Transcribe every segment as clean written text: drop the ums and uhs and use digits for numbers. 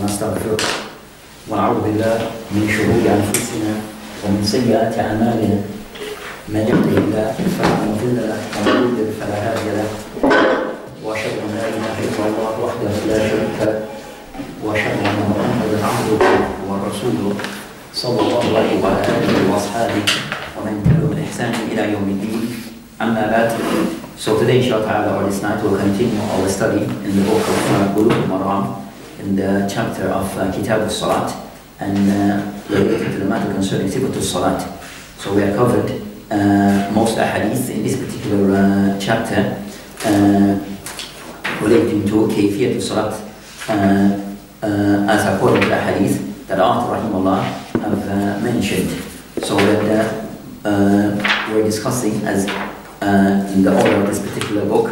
ونستغفره ونعوذ بالله من شرور أنفسنا ومن سيئات أعمالنا من يهده الله فلا مضل له ومن يضلل فلا هادي له وأشهد أن لا إله إلا الله وحده لا شريك له وأشهد أن محمدا عبده ورسوله صلى الله عليه وعلى آله وأصحابه ومن تبعهم بإحسان إلى يوم الدين أما بعد. So today, inshallah, or this night, we'll continue our study in the book of Bulugh al-Maram, in the chapter of Kitab al Salat, and related to the matter concerning Sibut al Salat. So we have covered most ahadith in this particular chapter relating to Kifiyat al Salat, as according to the hadith that Author Rahimullah have mentioned. So that we're discussing as in the order of this particular book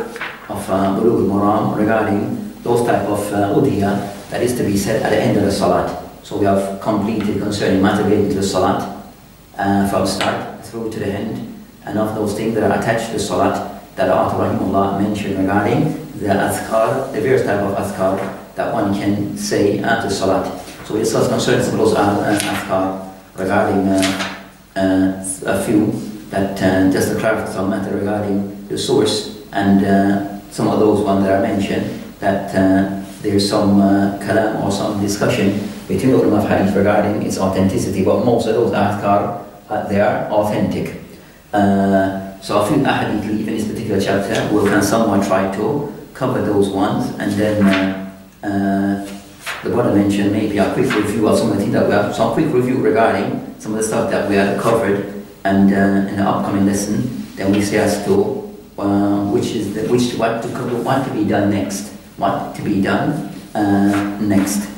of Bulugh al-Maram regarding those type of Udhiya that is to be said at the end of the Salat. So we have completed concerning matter related to the Salat from start through to the end, and of those things that are attached to the Salat that Author Rahimullah mentioned regarding the Azkar, the various type of Azkar that one can say after Salat. So we discussed concerning some of those Azkar regarding a few that just to clarify some matter regarding the source, and some of those ones that I mentioned that there's some kalam or some discussion between ulama of hadith regarding its authenticity, but most of those adhkar, they are authentic. So a few ahadith leave in this particular chapter. We can somewhat try to cover those ones, and then the brother mentioned maybe a quick review of some of the things that we have, some quick review regarding some of the stuff that we have covered. And in the upcoming lesson, then we say as to what to be done next, what to be done next.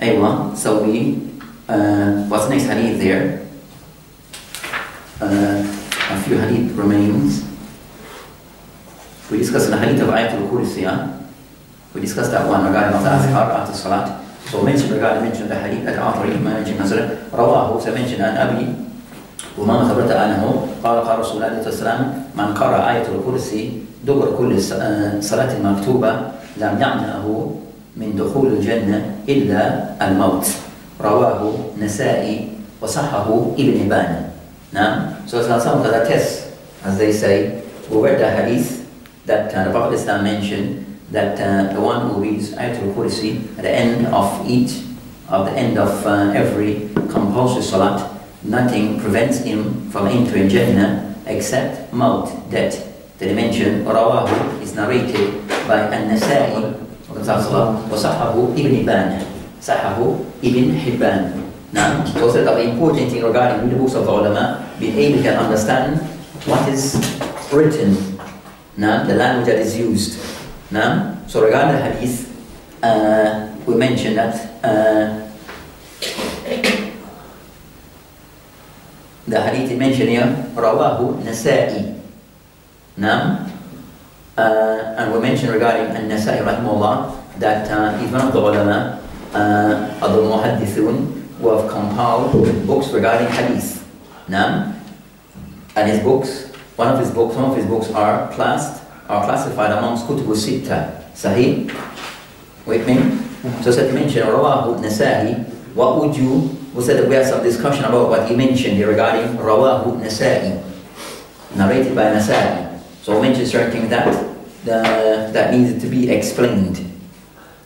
Aywa, so we what's next hadith there? A few hadith remains. We discussed the hadith of Ayatul Kursi. We discussed that one regarding the azkar after salat. So mentioned the hadith that after managing Hazrat Rawahu, so mentioned an Abi. وما خبرت عنه قال قال رسول الله صلى الله عليه وسلم من قرأ آية الكرسي دبر كل صلاة مكتوبة لم يمنعه من دخول الجنة إلا الموت رواه نسائي وصححه ابن حبان. نعم. So some of the tests, as they say, we read the hadith that the Prophet Islam mentioned that the one who reads Ayatul Kursi at the end of every compulsory salat, nothing prevents him from entering Jannah except maut, death. The dimension Rawahu is narrated by An Nasa'i wa Sahabu ibn Hiban. Sahabu ibn Hiban. Now, those that are important thing regarding the books of the ulama, being able to understand what is written, now, the language that is used. Now, so regarding the hadith, we mentioned that. The hadith mentioned here, Rawahu Nasa'i. Now, and we mentioned regarding An Nasa'i Rahimullah that he's one of the ulama, Adul Muhaddithun, who have compiled books regarding hadith. Now, and his books, some of his books are classified amongst Kutbu Sitta. Sahih? With me? So, said mention Rawahu Nasa'i, what would you? We said that we had some discussion about what he mentioned here regarding Rawahu Nasa'i, narrated by Nasa'i. So we mentioned certain things that needed to be explained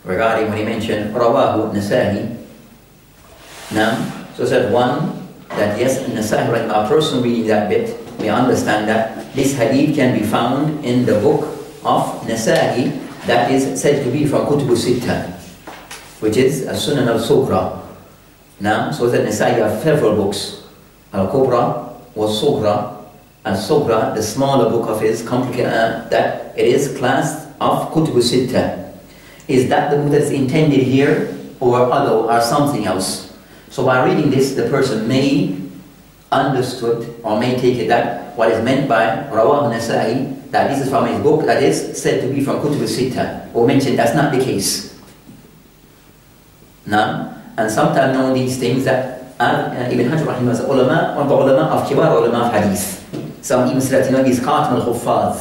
regarding when he mentioned Rawahu Nasa'i. Now, so said one, that yes, Nasa'i, right, a person reading that bit may understand that this hadith can be found in the book of Nasa'i that is said to be from Kutbu Sitta, which is Sunan al-Sukrah. Now, so that Nasa'i have several books. Al Kubra was Sugra, and Sugra, the smaller book of his, complicated, that it is classed of Kutbu Sitta. Is that the book that's intended here, or other, or something else? So by reading this, the person may understood or may take it that what is meant by Rawah Nasa'i, that this is from his book that is said to be from Kutbu Sitta, or mentioned that's not the case. Now, and sometimes knowing these things that Ibn Hajar was one of the ulama of kibar ulama of hadith. Some even say that, you know, he's Khatam al-Khuffaz.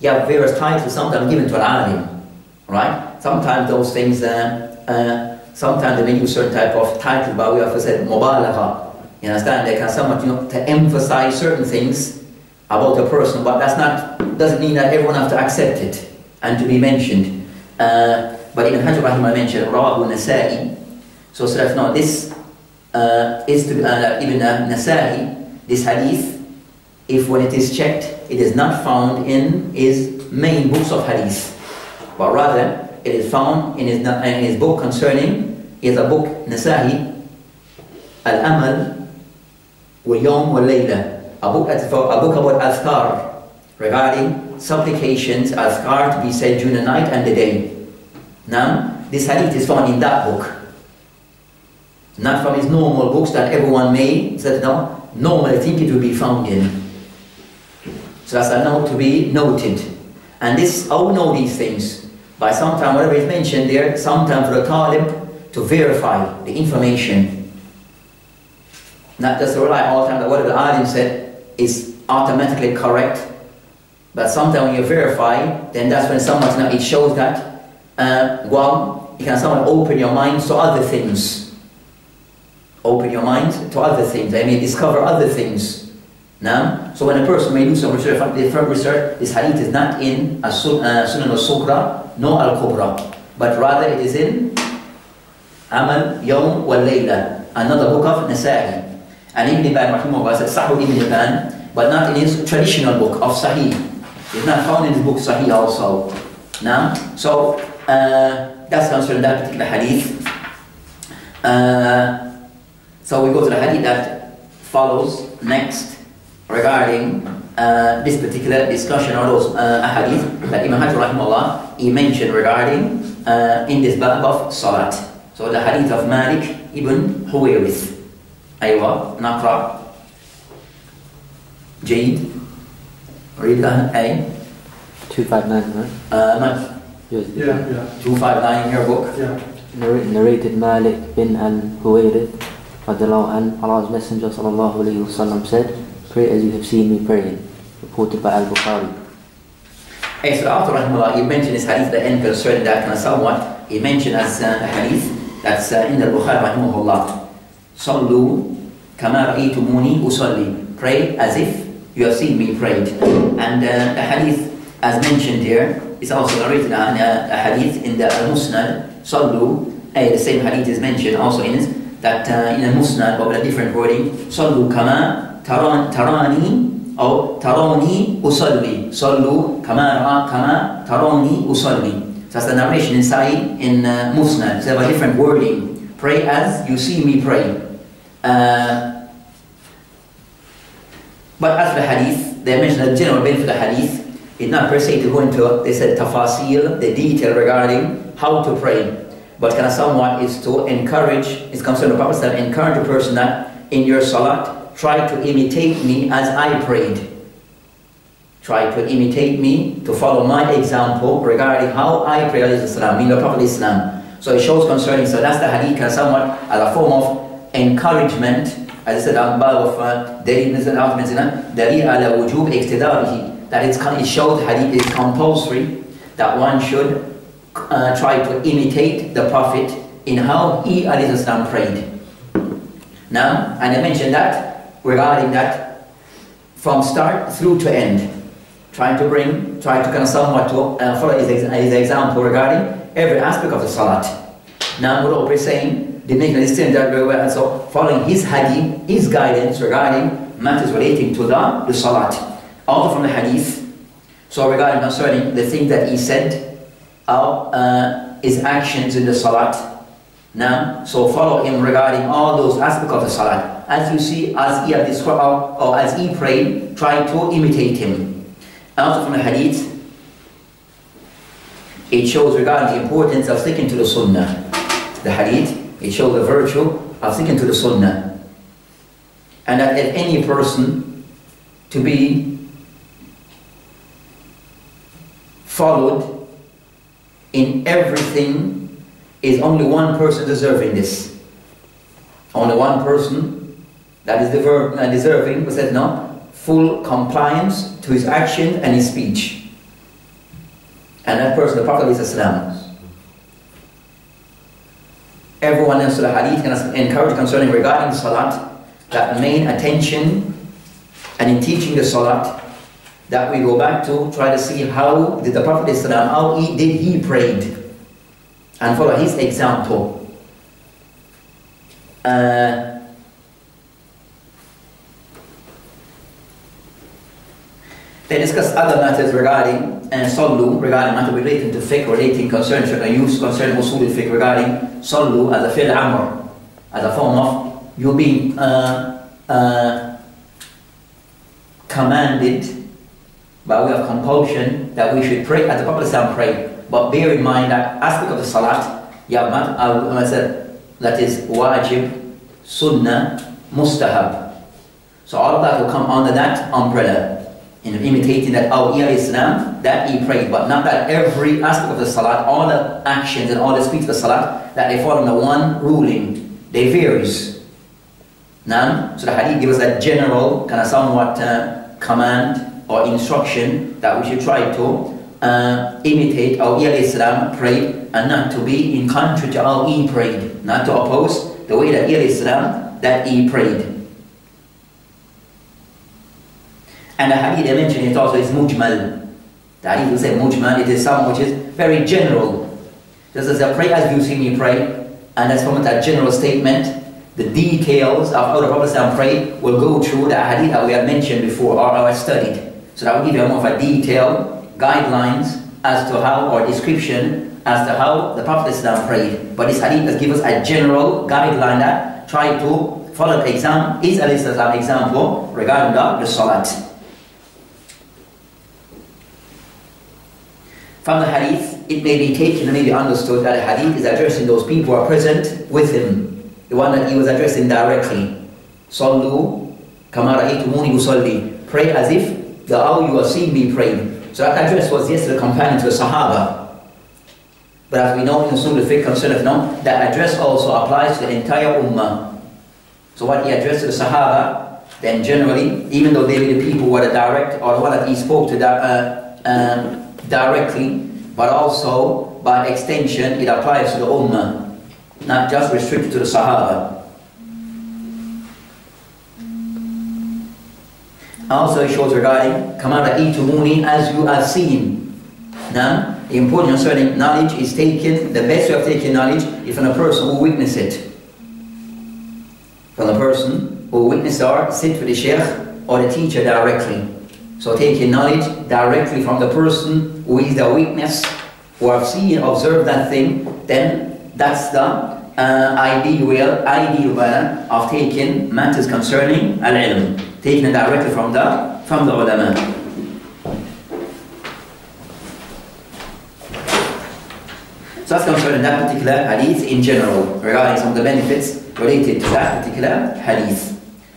You have various titles sometimes given to an alim, right? Sometimes those things sometimes they may use certain type of title, but we often said mubalagha. You understand? They can somewhat, you know, to emphasize certain things about a person, but that's not, doesn't mean that everyone has to accept it and to be mentioned. But Ibn Hajar mentioned Rawahu Nasa'i. So now this is to Ibn Nasa'i, this hadith, if when it is checked, it is not found in his main books of hadith, but rather it is found in his book concerning, is a book, Nasa'i, Al-Amal Wal Yawm Wal Layla, a book about Azkar, regarding supplications, Azkar to be said during the night and the day. Now, this hadith is found in that book, not from his normal books that everyone may said, no, normally think it will be found in. So that's a note to be noted. And this, I will know these things by sometime, whatever is mentioned there, sometime for the talib to verify the information. Not just to rely all the time that whatever the alim said is automatically correct, but sometimes when you verify, then that's when someone, it shows that, well, you can somewhat open your mind to other things. Open your mind to other things. They may discover other things. Now, so when a person may do some research, different research, this hadith is not in Sunan al-Sukrah, nor Al Kubra, but rather it is in Amal Yawm Wal Layla, another book of Nasa'i. And Ibn Bayhaqi said Sahabu ibn Hiban, but not in his traditional book of Sahih. It's not found in his book Sahih also. Now, so that's concerning that particular hadith. So we go to the hadith that follows next regarding this particular discussion or those hadith that Imam Hajar rahimahullah he mentioned regarding in this bab of salat. So the hadith of Malik ibn Huwayrith. Aywa, naqra, Jade, read that, A. 259, right? Yeah. 259 in your book. Yeah. Narrated Malik bin al-Huwayrith, Allah's Messenger sallallahu alayhi wa sallam said, "Pray as you have seen me praying." Reported by Al-Bukhari. Hey, so after rahimahullah, he mentioned this hadith at the end concerning that kind of somewhat. He mentioned as a hadith that's in the Bukhari rahimahullah. Sallu kama ra'aytumuni usalli. Pray as if you have seen me prayed. And the hadith, as mentioned here, is also narrated in a hadith in the Musnad. Sallu, the same hadith is mentioned also in it, that in a Musnad but with a different wording. Sallu kama tarani or tarani usalli. Sallu kama tarani usalli. So that's the narration inside in Musnad. So they have a different wording. Pray as you see me pray. But as for the hadith, they mentioned the general benefit of the hadith. It's not per se to go into, they said, tafasil, the detail regarding how to pray. But kind of somewhat is to encourage, it's concerned the Prophet that encourage the person that in your salat, try to imitate me as I prayed. Try to imitate me, to follow my example regarding how I pray al-Islam, meaning the Prophet Islam. So it shows concerning, so that's the hadith kind of somewhat as a form of encouragement, as I said, that it shows hadith is compulsory, that one should try to imitate the Prophet in how he ﷺ prayed. Now, and I mentioned that regarding that from start through to end, trying to follow his example regarding every aspect of the salat. Now, we're all saying the making is still that very well, and so following his hadith, his guidance regarding matters relating to the salat. Also from the hadith, so regarding concerning the thing that he said, his actions in the salat. Now, so follow him regarding all those aspects of the salat. As you see, as he had described, or as he prayed, try to imitate him. Also from the hadith, it shows regarding the importance of sticking to the sunnah. The hadith, it shows the virtue of sticking to the sunnah. And that if any person to be followed in everything, is only one person deserving this. Only one person that is deserving, we said no, full compliance to his action and his speech. And that person, the Prophet is Islam. everyone in Surah Hadith can encourage concerning regarding Salat, that main attention, and in teaching the Salat, that we go back to try to see how did the Prophet ﷺ, how he prayed, and follow his example. They discuss other matters regarding Sallu, regarding matter relating to fiqh, relating concerning Shaykh Yusuf, concerning Usul al-Fiqh, regarding Sallu as a fi'l amr, as a form of you being commanded by way of compulsion that we should pray as the Prophet ﷺ prayed. But bear in mind that aspect of the Salat, you have that is wajib, sunnah, mustahab. So all of that will come under that umbrella, in imitating that awliya Islam that he prayed, but not that every aspect of the Salat, all the actions and all the speech of the Salat, that they fall under one ruling. They varies. Now, so the Hadith gives us that general, kind of somewhat command or instruction that we should try to imitate awliya Islam prayed, and not to be in contrary to how he prayed, not to oppose the way that awliya Islam that he prayed. And the hadith I mentioned, it also is mujmal. The hadith will say mujmal, it is something which is very general. Just as I pray as you see me pray, and that's from that general statement, the details of how the Prophet prayed will go through the hadith that we have mentioned before, or I have studied. So that will give you more of a detail, guidelines as to how, or description as to how the Prophet prayed. But this hadith does give us a general guideline that try to follow the example, is an example regarding the Salat. From the hadith, it may be taken and may be understood that the hadith is addressing those people who are present with him, the one that he was addressing directly. Sallu kama ra'aytumuni usalli. Pray as if the hour you are seeing me praying. So that address was, yes, to the companion, to the Sahaba. But as we know in Usul al-Fiqh concerning now, that address also applies to the entire Ummah. So what he addressed to the Sahaba, then generally, even though they were the people who are the direct, or the one that he spoke to directly, but also by extension it applies to the Ummah, not just restricted to the Sahaba. Also it shows regarding Kama ra'aytumuni, as you are seen. Now the importance concerning knowledge is taken, the best way of taking knowledge is from the person who witnessed it. From the person who witnessed or sit with the Sheikh or the teacher directly. So taking knowledge directly from the person who is the witness, who have seen, observed that thing, then that's the ideal manner of taking matters concerning al-ilm, taking it directly from the ulama. So that's concerning that particular hadith in general, regarding some of the benefits related to that particular hadith.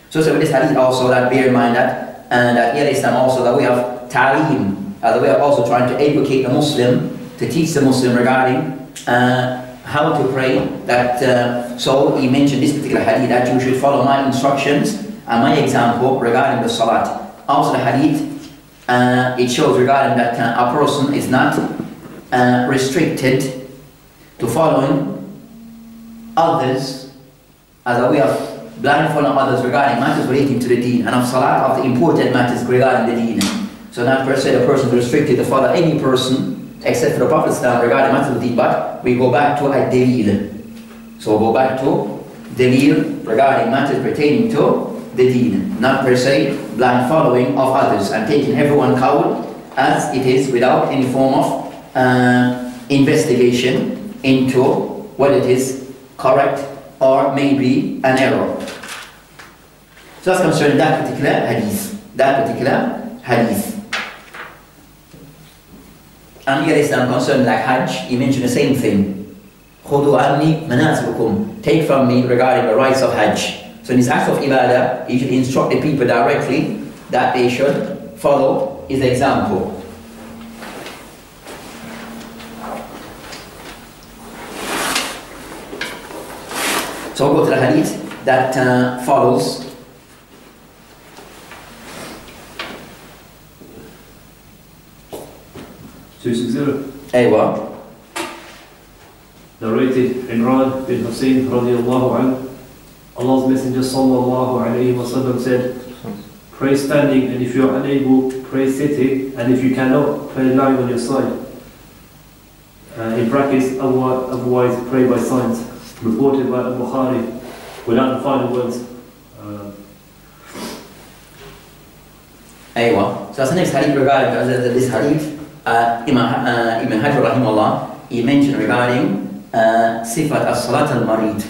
So with this hadith also, that bear in mind that that here is also the way of ta'lim, the way of also trying to educate the Muslim, to teach the Muslim regarding how to pray. That so he mentioned this particular hadith that you should follow my instructions and my example regarding the Salat. Also the hadith, it shows regarding that a person is not restricted to following others as a way of blindfolding others regarding matters relating to the deen, and of Salat, of the important matters regarding the deen. So not per se the person is restricted to follow any person except for the Prophet regarding matters of the deen, but we go back to a dalil. So we'll go back to dalil regarding matters pertaining to the deen, not per se blind following of others and taking everyone qawl as it is without any form of investigation into what it is correct or maybe an error. So that's concerning that particular hadith. And here is some concern like Hajj, he mentioned the same thing. Khudu anni manasikakum, take from me regarding the rites of Hajj. So in his acts of ibadah, he should instruct the people directly that they should follow his example. So we'll go to the hadith that follows. narrated Imran bin Hussein radiallahu anhu, Allah's Messenger sallallahu alayhi wa sallam said, pray standing, and if you are unable, pray sitting, and if you cannot, pray lying on your side. In brackets, otherwise pray by signs. Reported by Al-Bukhari, without the final words. So that's the next hadith regarding this hadith. Ibn Hajar rahimahullah, he mentioned regarding Sifat al Salat al-Mareed.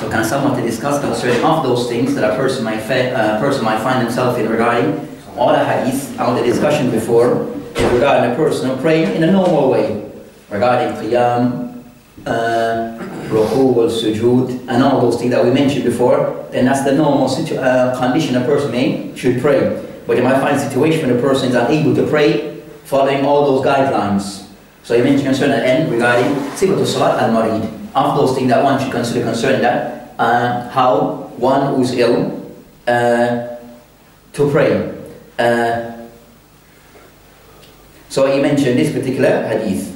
So can someone to discuss concerning of those things that a person might find himself in regarding all the hadiths and the discussion before regarding a person praying in a normal way, regarding qiyam, ruku' or sujood, and all those things that we mentioned before. Then that's the normal condition a person should pray. But you might find a situation when a person is unable to pray following all those guidelines. So you mentioned concern at the end regarding Sibut al Salat al-Mareed, of those things that one should consider concerning that, how one who's ill to pray. So he mentioned this particular hadith.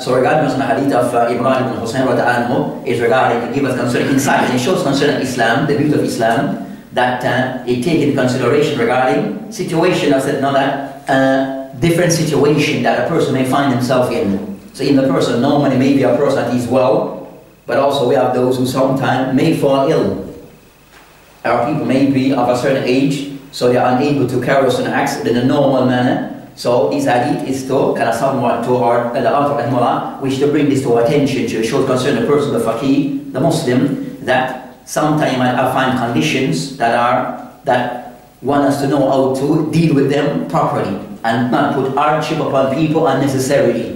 So regarding the hadith of Ibrahim ibn Hussein is regarding to give us concerning insight, and it shows concerning Islam, the beauty of Islam, that it takes into consideration regarding situation of another different situation that a person may find himself in. So in the person normally may be a person that is well, but also we have those who sometimes may fall ill. Our people may be of a certain age, so they are unable to carry certain acts in a normal manner. So this hadith is to kind of somewhat to our which to bring this to our attention, to show concern the person, the faqih, the Muslim, that sometimes I find conditions that one has to know how to deal with them properly and not put hardship upon people unnecessarily.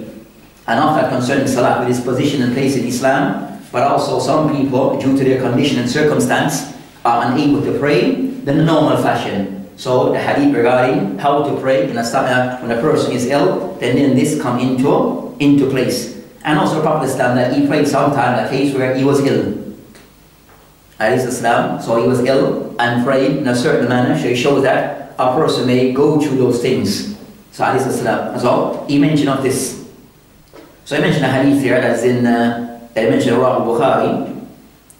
And often concerning salat, with its position and place in Islam, but also some people, due to their condition and circumstance, are unable to pray in the normal fashion. So the hadith regarding how to pray in when a person is ill, then this come into place. And also the Prophet Islam that he prayed sometime a case where he was ill. So he was ill and prayed in a certain manner. So it shows that a person may go through those things. So he mentioned of this. So I mentioned a hadith here that's in that I mentioned Al-Bukhari.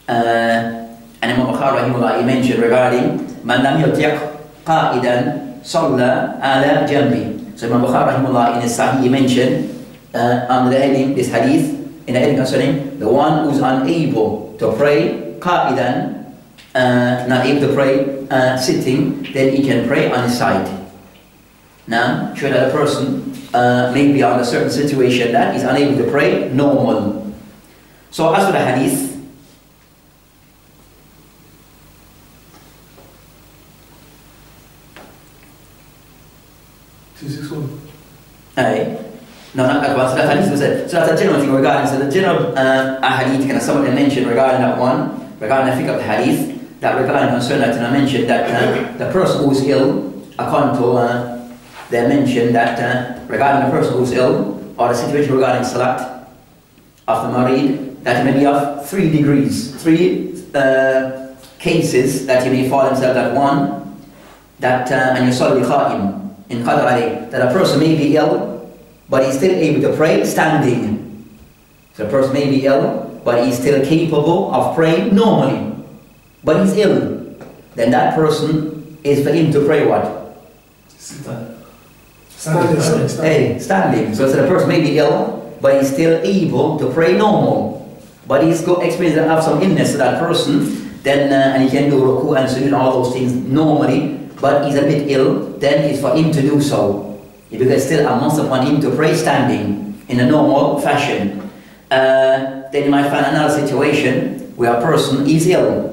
And Imam Bukhari he mentioned regarding man lam yutiq qa'idan salla ala jambi. So Imam Bukhari rahimahullah in his Sahih mentioned under the heading, this hadith, in the heading concerning the one who's unable to pray qa'idan, not able to pray sitting, then he can pray on his side. Now, sure that a person may be on a certain situation that is unable to pray normal. So as for the hadith, so that's a general thing regarding, so the general hadith kind of someone mentioned regarding that one, regarding the fiqh of the hadith, that regarding concern that I mentioned that the person who's ill, according to they mentioned that regarding the person who's ill or the situation regarding salat of the marid, that may be of 3 degrees, 3 cases that he may fall himself at one, that and you saw the qa'im in qadr alayh, that a person may be ill, but he's still able to pray standing. So the person may be ill, but he's still capable of praying normally. But he's ill. Then that person is for him to pray what? Standing. So the person may be ill, but he's still able to pray normal. But he's experienced to have some illness to that person, then and he can do ruku and sujood, all those things normally, but he's a bit ill, then it's for him to do so. Because still a must upon him to pray standing in a normal fashion. Then you might find another situation where a person is ill,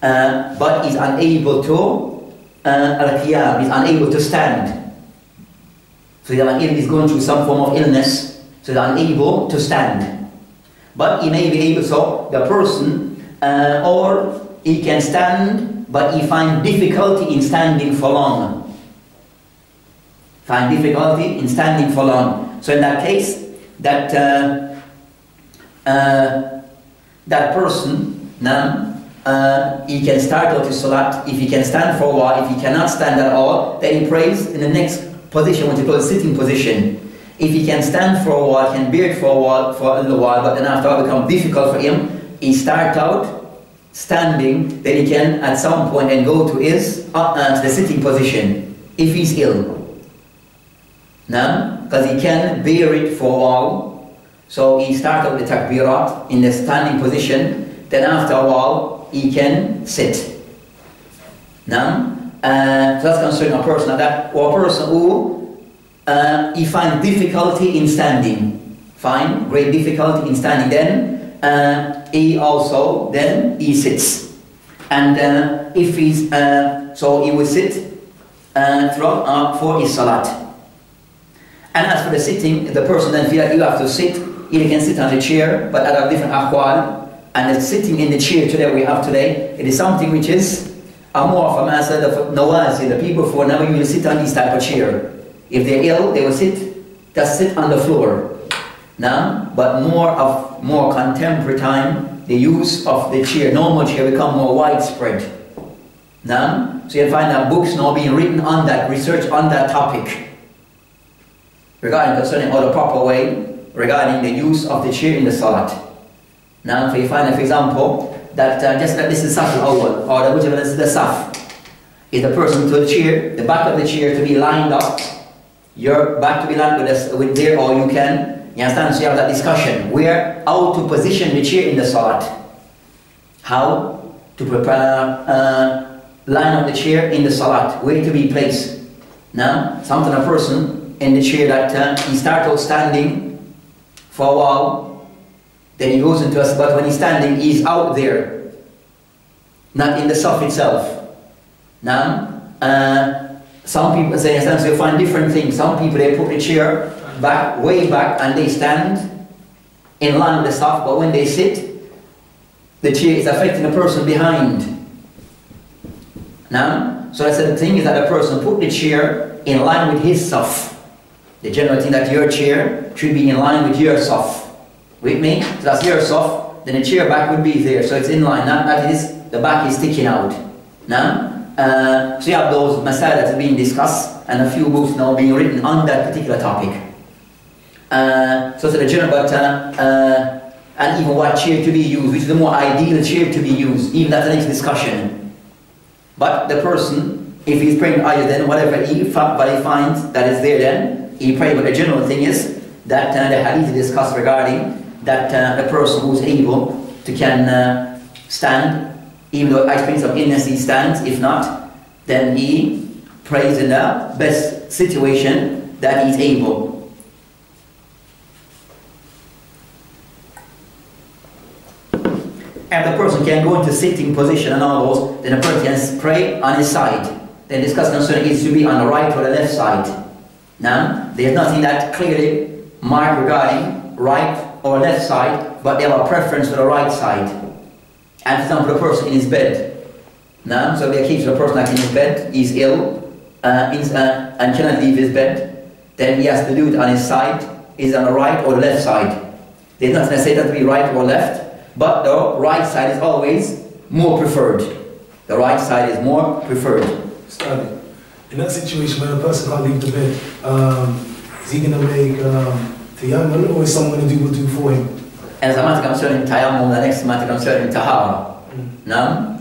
but is unable to al-qiyam, is unable to stand. So he's going through some form of illness, so he's unable to stand. But he may be able, so the person, or he can stand, but he finds difficulty in standing for long. So in that case, that that person now he can start with his salat. If he can stand for a while, if he cannot stand at all, then he prays in the next position, what you call a sitting position. If he can stand for a while, can bear it for a while, for a little while, but then after it becomes difficult for him, he starts out standing, then he can at some point and go to his to the sitting position if he's ill. Now, because he can bear it for a while, so he starts out the takbirat in the standing position. Then after a while, he can sit. Now, so that's concerning a person like that, or a person who he finds difficulty in standing, great difficulty in standing, then he also, then he sits. And if he's, so he will sit throughout for his salat. And as for the sitting, the person then feels like you have to sit, he can sit on the chair, but at a different akhwal, and the sitting in the chair today we have today, it is something which is a more of a master of nawazi, the people for now you will sit on this type of chair. If they're ill, they will just sit on the floor. Now, but more contemporary time, the use of the chair, normal chair, become more widespread. Now, so you'll find that books now being written on that, research on that topic, concerning all the proper way, regarding the use of the chair in the salat. Now, so you find that, for example, that just like this is Saf al-Awwal, or whichever is the Saf, is the person to the chair, the back of the chair to be lined up. Your back to be lined with there, or you can, you understand, so you have that discussion where, how to position the chair in the salat, how to prepare, line up the chair in the salat, where to be placed. Now, sometimes a person in the chair that he starts out standing for a while, then he goes into us, but when he's standing, he's out there, not in the saf itself. Now, some people say, so you find different things. Some people, they put the chair back, way back, and they stand in line with the saf, but when they sit, the chair is affecting the person behind. Now, so I said the thing is that the person put the chair in line with his saf. The general thing that your chair should be in line with your saf. With me? So that's your saf, then the chair back would be there, so it's in line. Now, that is, the back is sticking out. Now, so you have those masail that are being discussed and a few books now being written on that particular topic. So the general, but and even what chair to be used, which is the more ideal chair to be used, even that's the next discussion. But the person, if he's praying ayah, then whatever he finds that is there, then he prays. But the general thing is that the hadith discussed regarding that the person who's able to can stand. Even though I experience of illness, he stands. If not, then he prays in the best situation that he's able. And the person can go into sitting position and all those, then the person can pray on his side. Then discuss concerning is to be on the right or the left side. Now, there's nothing that clearly marked regarding right or left side, but they have a preference for the right side. And for example, the person in his bed. Now, so they keep the person like in his bed, he's ill, and cannot leave his bed. Then he has to do it on his side, is on the right or the left side. They don't necessarily have to be right or left, but the right side is always more preferred. The right side is more preferred. Starting. In that situation where a person can't leave the bed, is he gonna make tayammum, or is someone gonna do what do for him? As a matter concerning tayammum, the next matter concerning tahara. Now,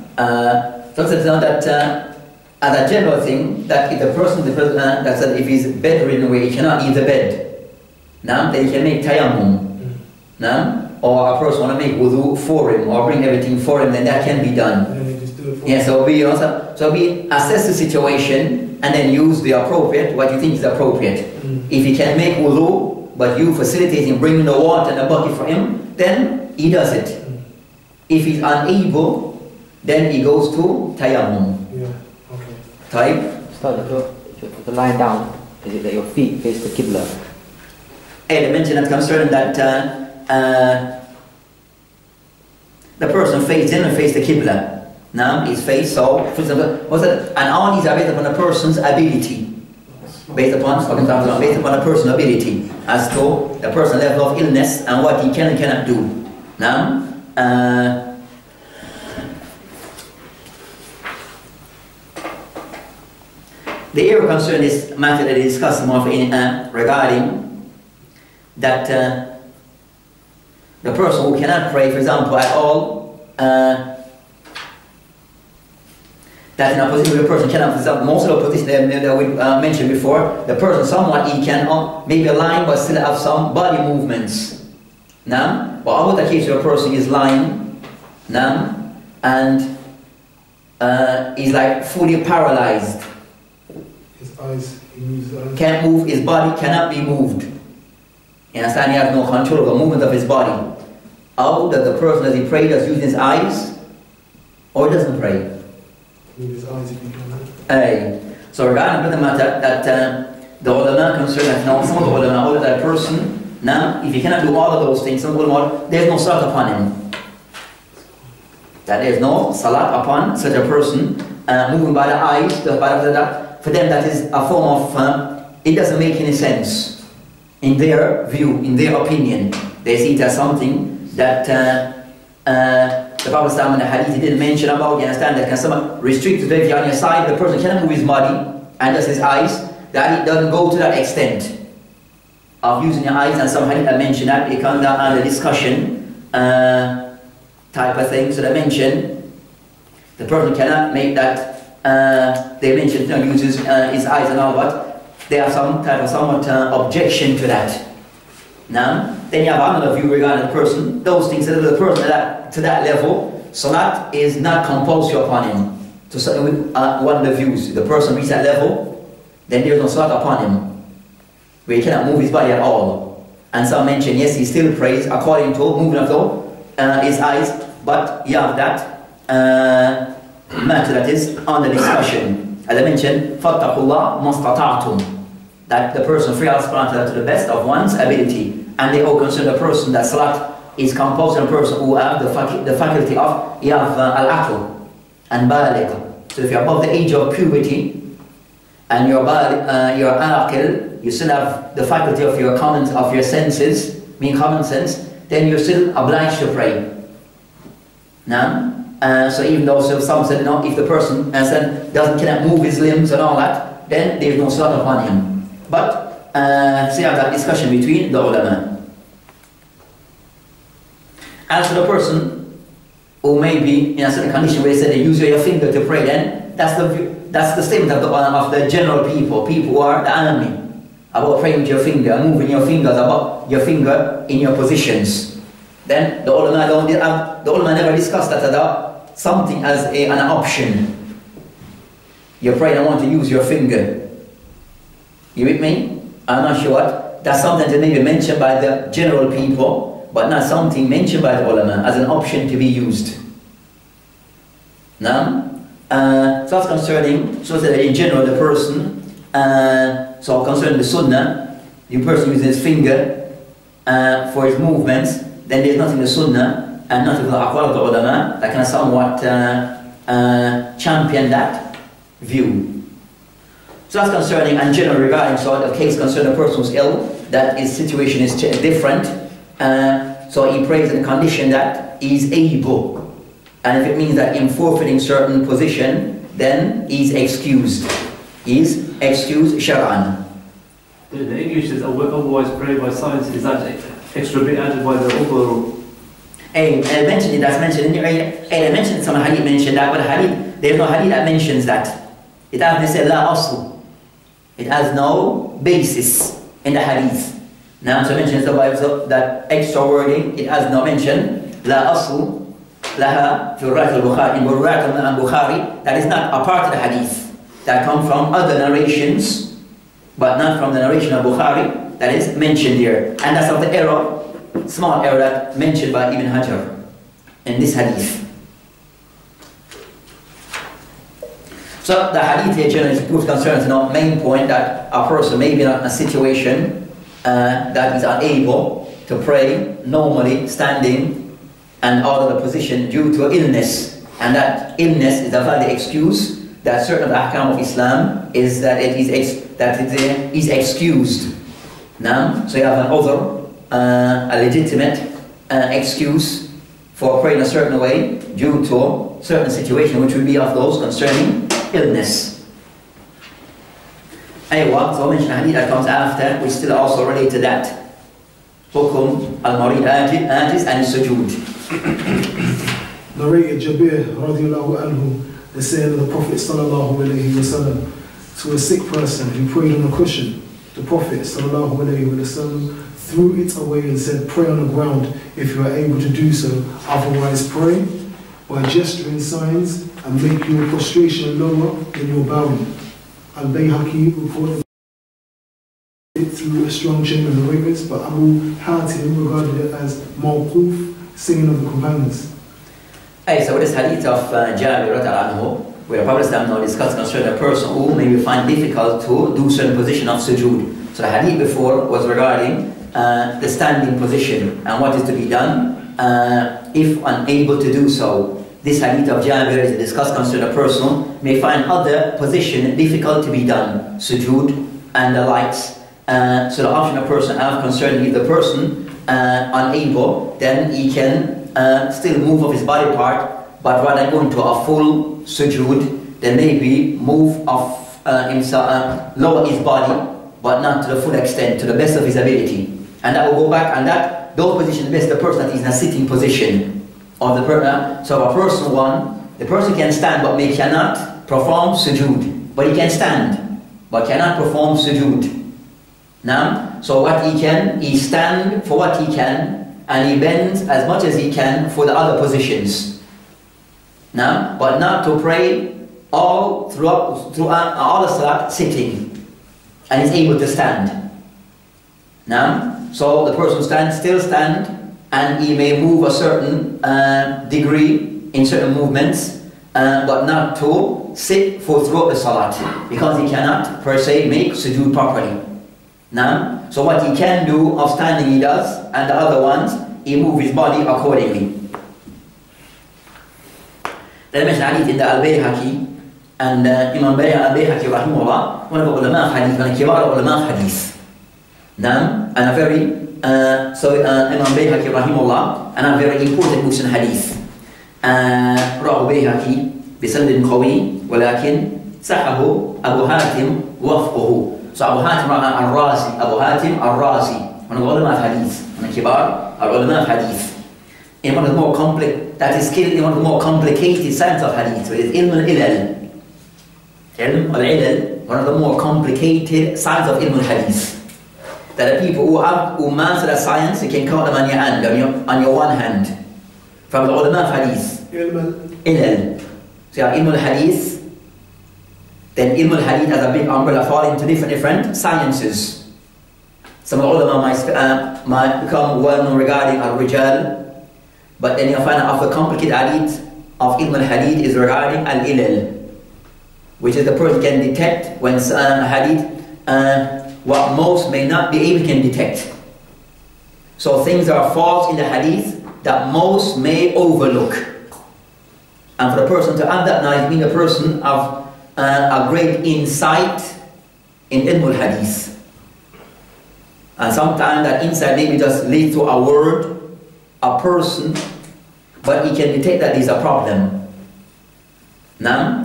so it's not that, as a general thing, that if the person, that said if he's bedridden away, he cannot leave the bed. Now, then he can make tayammum. Now, or a person want to make wudu for him, or bring everything for him, then that can be done. And just do it for him. So we also, we assess the situation, and then use the appropriate, what you think is appropriate. If he can make wudu, but you facilitate him, bringing the water and the bucket for him, then he does it. If he's unable, then he goes to tayammum. Yeah, okay. So lying down, is it that your feet face the Qibla? And I mentioned that concern that the person didn't face the Qibla. Now his face, so for example, and all these are based upon a person's ability. Based upon, a person's ability, as to the person's level of illness and what he can and cannot do. Now, The area concerned is matter that is discussed more in, regarding that the person who cannot pray, for example, at all, that in opposition to the person cannot, for example, most of the position that we mentioned before, the person somewhat he can maybe lying but still have some body movements. Now, but all the case where a person is lying, now, and is like fully paralyzed. His eyes, he moves his eyes. Can't move, his body cannot be moved. You understand? He has no control over the movement of his body. How does the person, as he prays, does use his eyes, or doesn't pray? His eyes, if you can. So regarding the matter that the ulama concerned that now some of the ulama order that person now if he cannot do all of those things, some ulama there's no salat upon him. That there's no salat upon such a person moving by the eyes, for them that is a form of it doesn't make any sense in their view, in their opinion. They see it as something that the Prophet and the Hadith he didn't mention about. You understand that can someone restrict it if you're on your side, the person cannot move his body and just his eyes. That it doesn't go to that extent of using your eyes, and some Hadith I mentioned that it comes down under discussion type of thing. So they mentioned the person cannot make that. They mentioned you know, uses his eyes and all, but they have some type of somewhat objection to that. Now, then you have another view regarding the person. Those things that the person to that level, salat is not compulsory upon him. To one of the views, the person reaches that level, then there is no salat upon him, where he cannot move his body at all. And some mention yes, he still prays according to movement of his eyes, but you have that matter that is under discussion. As I mentioned, fattaqullah mastata'tum. That the person free Allah to the best of one's ability, and they all consider the person that salat is composed of a person who have the faculty of you have al-aql and baligh. So if you're above the age of puberty and you're aql, you still have the faculty of your senses, mean common sense, then you're still obliged to pray. Now, so even though some said no, if the person cannot move his limbs and all that, then there is no salat upon him. But see that discussion between the ulama. As for the person who may be in a certain condition where they said they use your finger to pray, then that's the statement of the general people who are the enemy about praying with your finger, moving your fingers about your finger in your positions. Then the ulama never discussed that as something as an option. You pray and want to use your finger. You with me? I'm not sure what. That's something that may be mentioned by the general people, but not something mentioned by the ulama as an option to be used. Now, so that's concerning, so that in general the person, so concerning the sunnah, the person uses his finger for his movements, then there's nothing in the sunnah and nothing in the aqwal of the ulama that can somewhat champion that view. So that's concerning and general regarding sort of case concerning a person who's ill, that his situation is different, so he prays in a condition that he's able, and if it means that in forfeiting certain position, then he's excused. He's excused Sharan. The English is otherwise prayed by science. Is that extra bit added by the overall? Hey, I mentioned it. That's mentioned. Hey, I mentioned some hadith mentioned that, but hadith there's no hadith that mentions that. It has they say la asl. It has no basis in the hadith. Now, to mention that extra wording, it has no mention. La asl laha fi ruwayat al-Bukhari, in ruwayat al-Bukhari, that is not a part of the hadith. That come from other narrations, but not from the narration of Bukhari that is mentioned here. And that's of the error, small error that mentioned by Ibn Hajar in this hadith. So the hadith here generally proves concerns the main point that a person may be in a situation that is unable to pray normally standing and out of the position due to illness, and that illness is a valid excuse. That certain ahkam of Islam is that it is excused. Now, so you have an other, a legitimate excuse for praying a certain way due to certain situation which would be of those concerning illness. Aywa, so mention a hadith that comes after, which still also relate to that. Hukum al-Marid Ajis and Sujood. Narrated Jabir radiallahu anhu, the saying of the Prophet sallallahu alayhi wasallam to a sick person who prayed on a cushion. The Prophet sallallahu alayhi wasallam threw it away and said, pray on the ground if you are able to do so, otherwise pray by gesturing signs and make your prostration lower than your bowing. Al-Bayhaqi reported it through a strong chain of narrators, but Abu Hatim regarded it as mawquf, saying of the companions. Hey, so this hadith of Jabir anhu, where the Prophet now discussed concerning a person who may be find difficult to do certain position of sujood. So the hadith before was regarding the standing position and what is to be done if unable to do so. This hadith of Jabir is discussed concerning a person may find other position difficult to be done, sujood and the likes. So the option a person have concerning if the person unable, then he can still move of his body part, but rather going to a full sujood, then maybe move of himself, lower his body, but not to the full extent, to the best of his ability. And that will go back, and that those positions best the person that is in a sitting position, or the so a person one, the person can stand but may cannot perform sujood, but he can stand but cannot perform sujood. Now, so what he can, he stand for what he can. And he bends as much as he can for the other positions. Now, but not to pray all throughout all the salat sitting, and is able to stand. Now, so the person stands still stand, and he may move a certain degree in certain movements, but not to sit for throughout the salat because he cannot per se make sujood properly. Now, so what he can do of standing he does, and the other ones he move his body accordingly. Then mention hadith in the Al-Bayhaqi, and Imam Al-Bayhaqi rahimahullah, one of the ulama of hadith, one of the kibar ulama of hadith. Now, and a very Imam Bayhaqi rahimahullah, and a very important Muslim hadith. Rahu Bayhaqi bisanadin qawi, walakin sahahu Abu Hatim wafquhu. So Abu Hatim al-Razi, Abu Hatim al-Razi, one of the ulama of hadith, one of the kibar, al-ulama of hadith. In one of the more complex, that is skilled in one of the more complicated science of hadith, which is Ilm al-Illal. Ilm al-Illal, one of the more complicated science of Ilm al-Hadith. That the people who master that science, you can count them on your hand, on your one hand. From the ulama of hadith. Ilm al-Illal. So you have Ilm al-Hadith. Then Ilm al-Hadith as a big umbrella fall into different sciences. Some of the ulama might become well known regarding al-Rijal, but then you'll find out of the complicated hadith of Ilm al-Hadith is regarding al-Illal, which is the person can detect when hadith what most may not be able can detect. So things are false in the hadith that most may overlook. And for the person to have that knowledge means the person of a great insight in Ilm al-Hadith. And sometimes that insight maybe just leads to a word, a person, but he can detect that there's a problem. Now,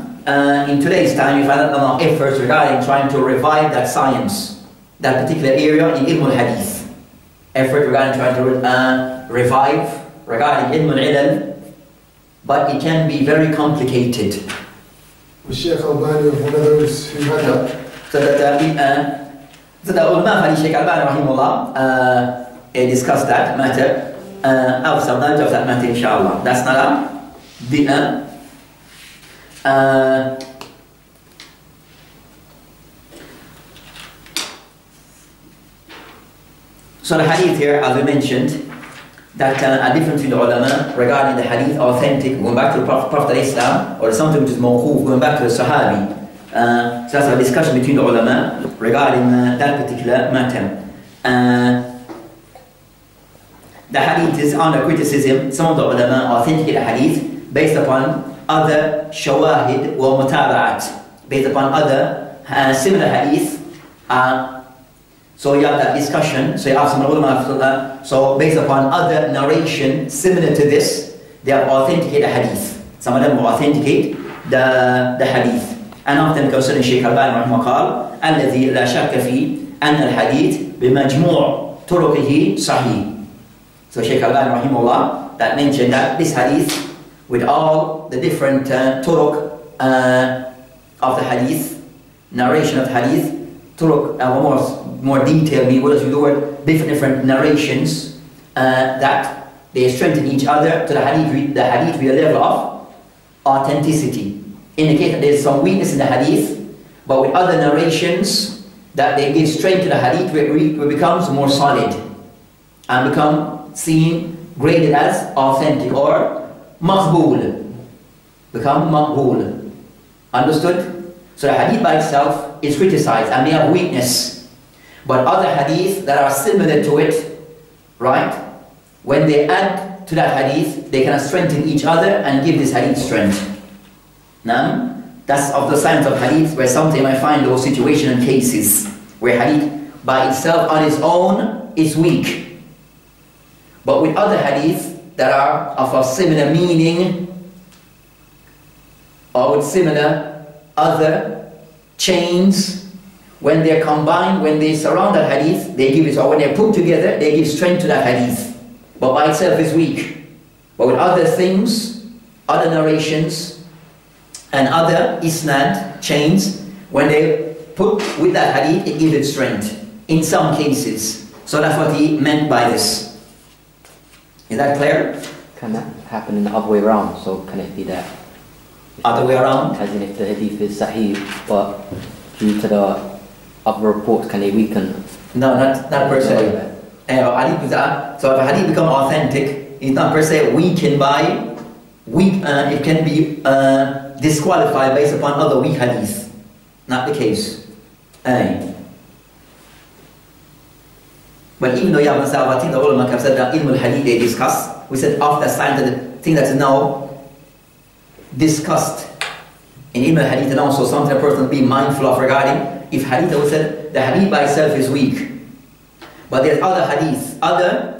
in today's time, you find out among efforts regarding trying to revive that science, that particular area in Ilm al-Hadith. Effort regarding trying to revive regarding Ilm al-Ilal, but it can be very complicated. Shaykh al-Albani of one of those who had that. So the ulama Shaykh al-Albani rahimahullah discussed that matter. Have some knowledge of that matter, inshallah. That's not a So the hadith here, as we mentioned, that are different to the ulama regarding the hadith authentic, going back to the Prophet Islam, or something which is mawquf, going back to the Sahabi. So that's a discussion between the ulama regarding that particular matter. The hadith is under criticism. Some of the ulama authenticate the hadith based upon other shawahid or mutaba'at, based upon other similar hadith. So you have that discussion, so you have some ulama, so based upon other narration similar to this, they have authenticated the hadith. Some of them will authenticate the hadith. And after concerning Shaykh al-Albani رحمه قال الذي لا شك فيه أن الحديث بمجموع طرقه صحيح. So Shaykh al-Albani rahimahullah that mentioned that this hadith with all the different turuq of the hadith, narration of the hadith, turuq, more detailed, we would use the word different narrations that they strengthen each other to the hadith with a level of authenticity. Indicate that there is some weakness in the hadith, but with other narrations that they give strength to the hadith, it becomes more solid and become seen, graded as authentic or maqbool, become maqbool. Understood? So the hadith by itself is criticized and may have weakness, but other hadith that are similar to it, right, when they add to that hadith, they can strengthen each other and give this hadith strength. Now, that's of the science of hadith, where sometimes I find those situations and cases where hadith by itself on its own is weak, but with other hadith that are of a similar meaning or with similar other chains, when they're combined, when they surround that hadith, they give it, or when they're put together, they give strength to that hadith, but by itself is weak. But with other things, other narrations and other isnad chains, when they put with that hadith, it gives it strength in some cases. So that's what he meant by this. Is that clear? Can that happen in the other way around? So can it be that other way around? As in, if the hadith is sahih, but due to the other reports, can it weaken? No, not per se. So if a hadith becomes authentic, it's not per se weakened by weak. It can be disqualified based upon other weak hadith. Not the case. But even though Ibn Hajar, I think the ulama have said that ilm al-hadith they discuss, we said after science that the thing that's now discussed in ilm al-hadith, and also something a person be mindful of regarding, if hadith, we said the hadith by itself is weak, but there's other hadith,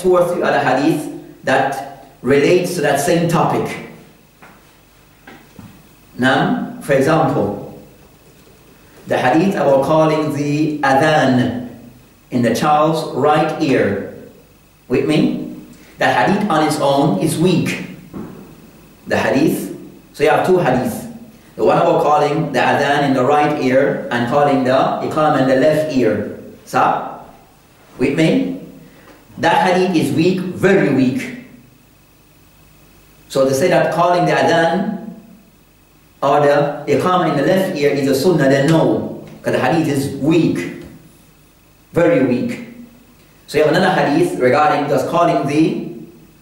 two or three other hadith that relates to that same topic. Now, for example, the hadith about calling the adhan in the child's right ear. With me? The hadith on its own is weak. The hadith. So you have two hadith. The one about calling the adhan in the right ear and calling the iqam in the left ear. So, with me? That hadith is weak, very weak. So they say that calling the adhan or the iqam in the left ear is a sunnah, then no. Because the hadith is weak. Very weak. So you have another hadith regarding just calling the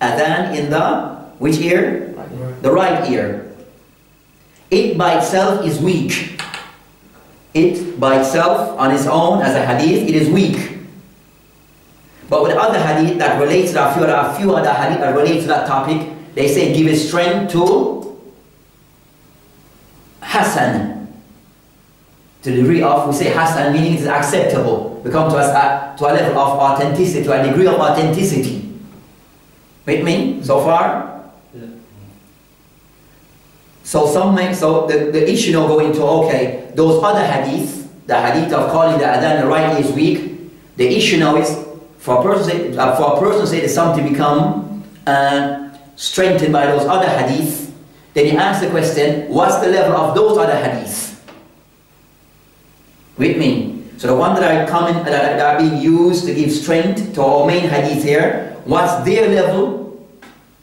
adhan in the which ear? The right ear. It by itself is weak. It by itself on its own as a hadith, it is weak. But with other hadith that relates to a few other hadith that relates to that topic, they say give it strength to hasan. To the degree of, we say hasan, meaning it is acceptable. We come to a level of authenticity, to a degree of authenticity. With me? So far? Yeah. So some make, the issue now go into, okay, those other hadith, the hadith of calling the adhan the right is weak. The issue now is, for a person to say that something become strengthened by those other hadith, then he asks the question, what's the level of those other hadith? With me. So the one that are being used to give strength to our main hadith here, what's their level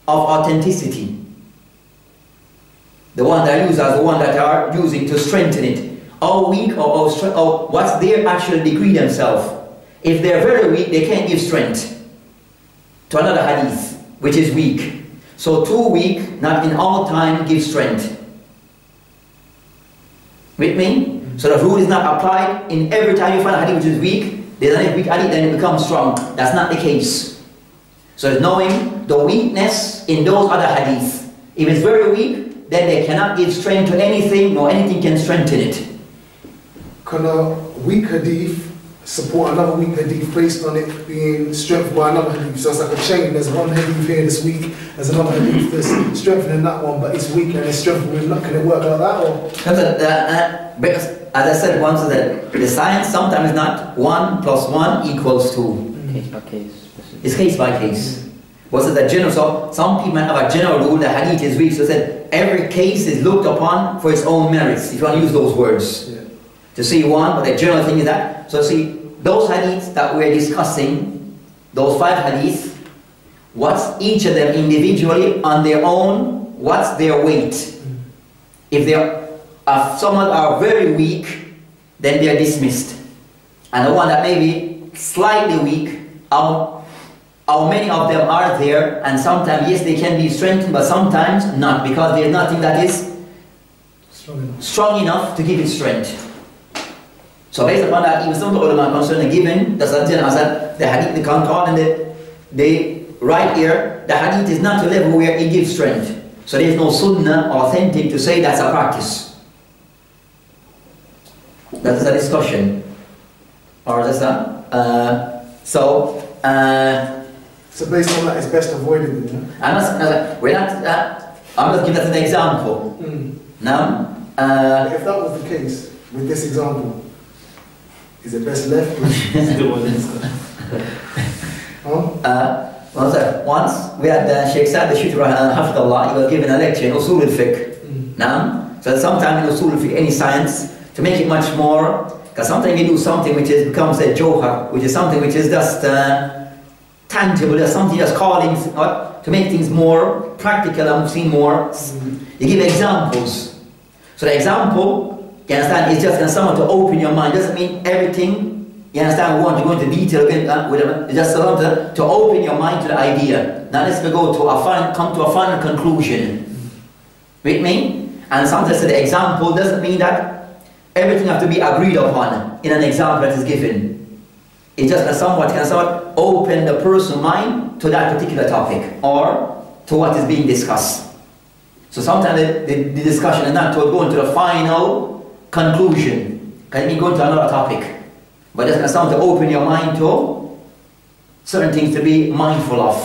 of authenticity? The one that are used as the one that are using to strengthen it. How weak or what's their actual degree themselves? If they're very weak, they can't give strength to another hadith, which is weak. So too weak, not in all time, give strength. With me? So the rule is not applied in every time you find a hadith which is weak, there's a weak hadith, then it becomes strong. That's not the case. So it's knowing the weakness in those other hadith. If it's very weak, then they cannot give strength to anything, nor anything can strengthen it. Can a weak hadith support another weak hadith placed on it being strengthened by another hadith. So it's like a chain. There's one hadith here that's weak, there's another hadith that's strengthening that one, but it's weak and it's strengthening. Can it work like that? Or? Because as I said once, that the science sometimes is not 1 + 1 = 2. Okay. It's case by case. Was it that general? So some people have a general rule that hadith is weak. So said every case is looked upon for its own merits. If you want to use those words, yeah, to see one, but the general thing is that. So see those hadiths that we're discussing, those 5 hadiths. What's each of them individually on their own? What's their weight? If they are, someone are very weak, then they are dismissed, and the one that may be slightly weak, how many of them are there? And sometimes, yes, they can be strengthened, but sometimes not, because there is nothing that is strong enough to give it strength. So based upon that, even some of the ulama concerning given the hadith, they can't call in the right ear, the hadith is not to a level where it gives strength. So there is no sunnah authentic to say that's a practice. That's a discussion. Or that's a... So based on that, it's best avoided. Yeah? I'm just giving that an example. Now, if that was the case with this example, is it best left? Once we had Shaykh Saad al-Shitri Hafidullah, he was giving a lecture in Usul al-Fiqh. So sometimes in Usul al-Fiqh, any science, to make it much more, because sometimes you do something which becomes a johar, which is something which is just tangible, there's something that's calling to make things more practical and see more. You give examples. So the example, you understand, is just someone to open your mind. It doesn't mean everything, you understand, we want to go into detail, whatever. It's just to open your mind to the idea. Now let's go to a final, come to a final conclusion. With me? And sometimes the example doesn't mean that everything has to be agreed upon in an example that is given. It just somewhat can open the person's mind to that particular topic or to what is being discussed. So sometimes the discussion is not to go into the final conclusion, because you go into another topic. But just to open your mind to certain things to be mindful of.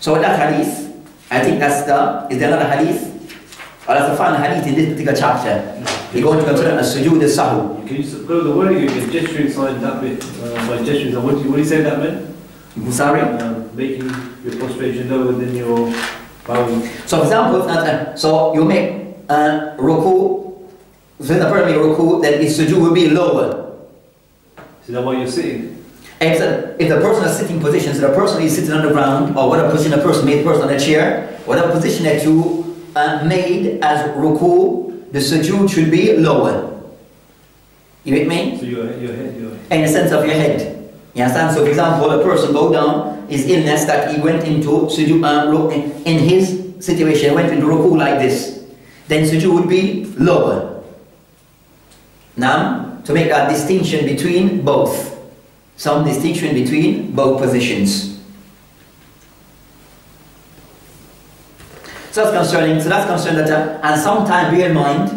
So with that hadith, I think that's is there another hadith? Or that's the final hadith in this particular chapter. You're going to consider a sujood al-sahu. Can you go the word you can gesture inside that bit by gestures? And what do you say that meant? Sorry? Making your prostration lower than your bowing. So, for example, so you make ruku, so in the prayer you make ruku, then its sujood will be lower. So that's why you're sitting? Except if the person is sitting position, so the person is sitting on the ground, or whatever position the person made, the person on the chair, whatever position that you made as ruku, the sujood should be lower. You with me? So your head. In the sense of your head. You understand? So for example, a person go down, his illness that he went into sujood, in his situation, went into ruku like this. Then sujood would be lower. Now, to make a distinction between both. Some distinction between both positions. So that's concerning. So that's concerning that, and sometimes bear in mind,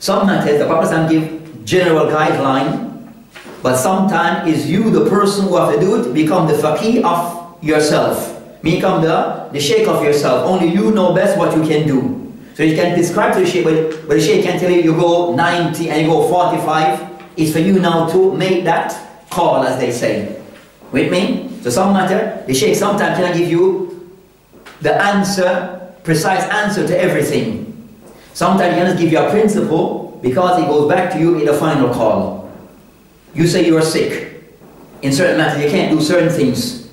some matters the Prophet give general guideline, but sometimes is you the person who have to do it, become the faqih of yourself, become the sheikh of yourself. Only you know best what you can do. So you can describe to the sheikh, but the sheikh can tell you go 90 and you go 45. It's for you now to make that call, as they say. With me? So some matter the sheikh sometimes can give you the answer. Precise answer to everything. Sometimes he cannot give you a principle because it goes back to you in the final call. You say you are sick. In certain matters, you can't do certain things.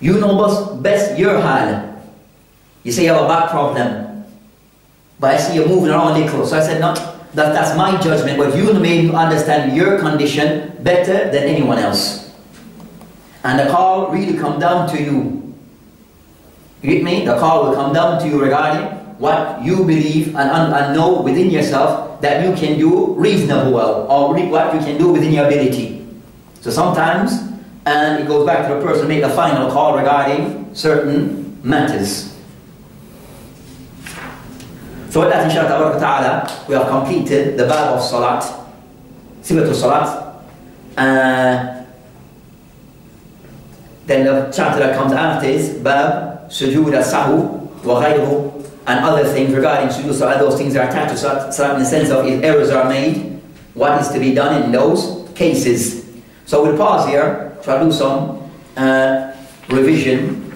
You know best your hal. You say you have a back problem, but I see you're moving around a little. So I said, no, that's my judgment, but you may understand your condition better than anyone else. And the call really comes down to you. You get me? The call will come down to you regarding what you believe and know within yourself that you can do reasonably well, or what you can do within your ability. So sometimes, and it goes back to the person make the final call regarding certain matters. So with that, inshallah, we have completed the Bab of Salat. Sibut al Salat. Then the chapter that comes after is Bab Sujood al-Sahw wa Ghayruhu, and other things regarding Sujood Salat. Those things are attached to Salat in the sense of if errors are made, what is to be done in those cases. So we'll pause here, try to do some revision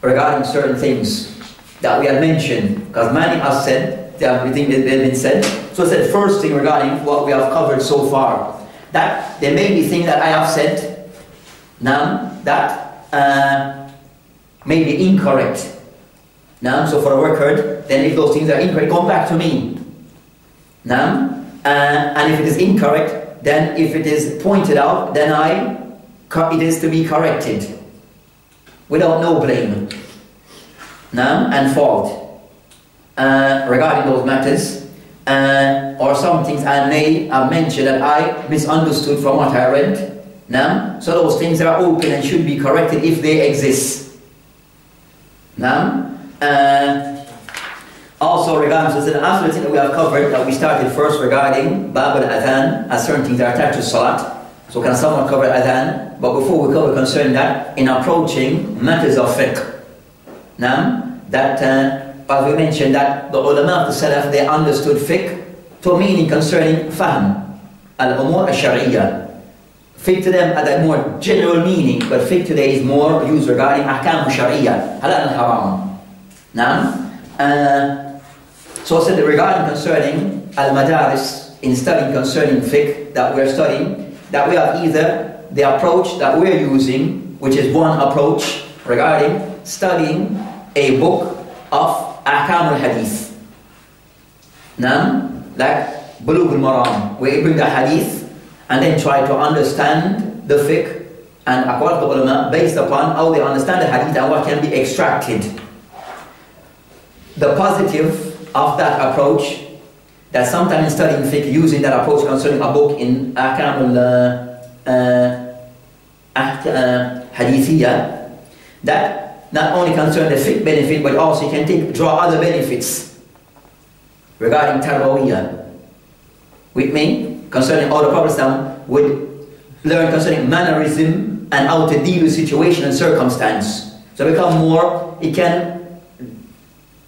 regarding certain things that we have mentioned, because many have said, everything that they've been said. So it's the first thing regarding what we have covered so far, that there may be things that I have said now that may be incorrect. Now, so for the record, then if those things are incorrect, come back to me. Now, and if it is incorrect, then if it is pointed out, then it is to be corrected without no blame. Now, and fault regarding those matters, or some things I may have mentioned that I misunderstood from what I read. Now, so those things are open and should be corrected if they exist. Now, also regarding the other thing that we have covered, that we started first regarding Bab al-Adhan, as certain things are attached to Salat. So can someone cover Adhan? But before we cover concerning that, in approaching matters of fiqh, now, that, as we mentioned, that the ulama of the Salaf, they understood fiqh to meaning concerning fahm, al-umur al-shari'ah. Fiqh to them had a more general meaning, but fiqh today is more used regarding ahkam al-shari'ah, halal al-haram. Now, so said regarding concerning al-madaris, in studying concerning fiqh that we're studying, that we have either the approach that we're using, which is one approach regarding studying a book of ahkam al-hadith. Now, like Bulugh al-Maram, where you bring the hadith and then try to understand the fiqh and aqwal of the ulama based upon how they understand the hadith and what can be extracted. The positive of that approach, that sometimes in studying fiqh, using that approach concerning a book in ahkam al-hadithiyah, that not only concern the fiqh benefit, but also you can draw other benefits regarding tarbawiyah. With me, concerning all the Prophet would learn concerning mannerism and how to deal with situation and circumstance. So become more, it can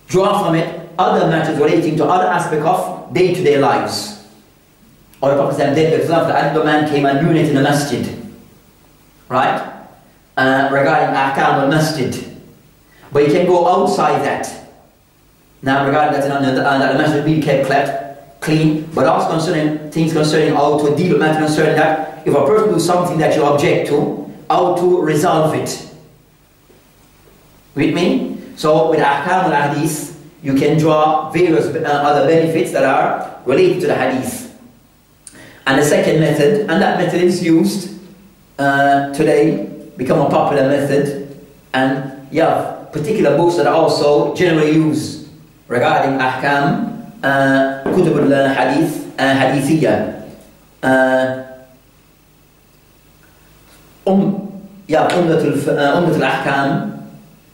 draw from it other matters relating to other aspects of day-to-day lives. Or the Prophet did, for example, the Arab man came and urinated in the masjid, right? Regarding ahkam al-masjid. But you can go outside that. Now regarding that, the masjid being kept clean, but also concerning things concerning how to deal with matters concerning that. If a person does something that you object to, how to resolve it. With me? So with ahkam al-hadith, you can draw various other benefits that are related to the hadith. And the second method, and that method is used today, become a popular method, and you have particular books that are also generally used regarding ahkam, kutub al-hadith, hadithiyah. Umdata al-ahkam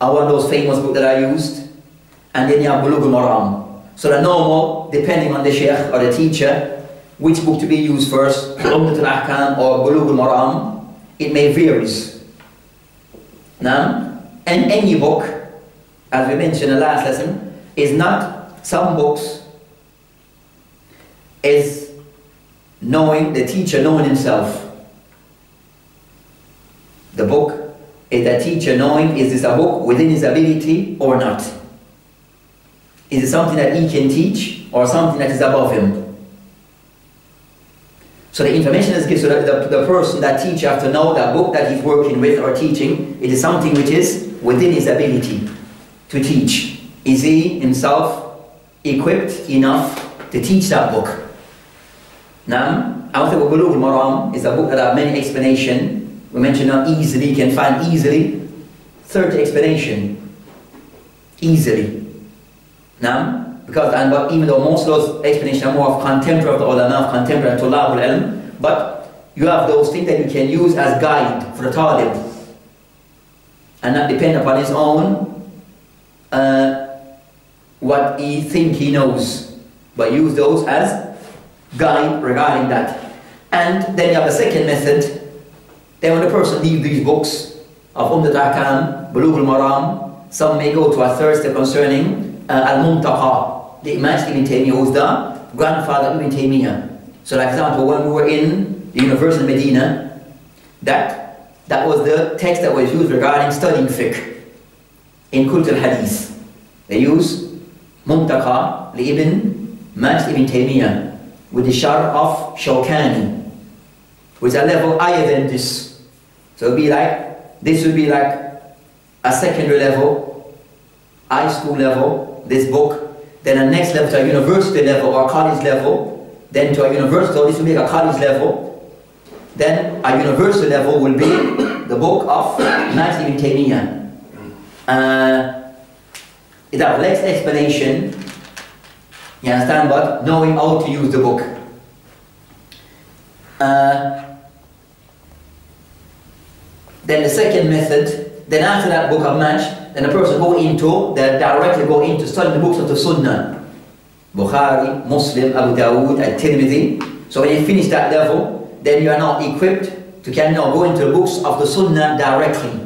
are one of those famous books that are used, and then you have Bulugh al-Maram. So the normal, depending on the sheikh or the teacher, which book to be used first, Umdata al-ahkam or Bulugh al-Maram, it may vary. Now, and any book, as we mentioned in the last lesson, is not, some books is knowing, the teacher knowing himself. The book is the teacher knowing, is this a book within his ability or not? Is it something that he can teach or something that is above him? So the information is given, so that the person, that teacher, has to know that book that he's working with or teaching, it is something which is within his ability to teach. Is he himself equipped enough to teach that book? Now, I would say Bulugh al-Maram is a book that has many explanations. We mentioned now easily, you can find easily 30 explanations. Easily. Now, because even though most of those explanations are more of contemporary of the ulama, contemporary tulab al-ilm, but you have those things that you can use as guide for the talib and not depend upon his own what he thinks he knows, but use those as guide regarding that. And then you have a second method. Then when the person leaves these books of Umdata al-ahkam, Bulugh al-Maram, some may go to a third step concerning Al-Muntaqa Li ibn Taymiyyah, who's the grandfather of Ibn Taymiyyah. So like example, when we were in the University of Medina, that was the text that was used regarding studying fiqh in Kutb al-Hadith. They use Mumtaqa Li ibn Majd ibn Taymiyyah with the Sharh of Shaukani, which is a level higher than this. So it would be like, this would be like a secondary level, high school level, this book, then a next level to a university level or college level, then to a university, so this would be like a college level, then a university level will be the book of Malik ibn Taymiyyah. It's a less explanation, you understand, but knowing how to use the book. Then the second method, then after that book of Maj, then the person directly go into studying the books of the Sunnah. Bukhari, Muslim, Abu Dawud, At-Tirmidhi. So when you finish that level, then you are now equipped to can now go into the books of the Sunnah directly.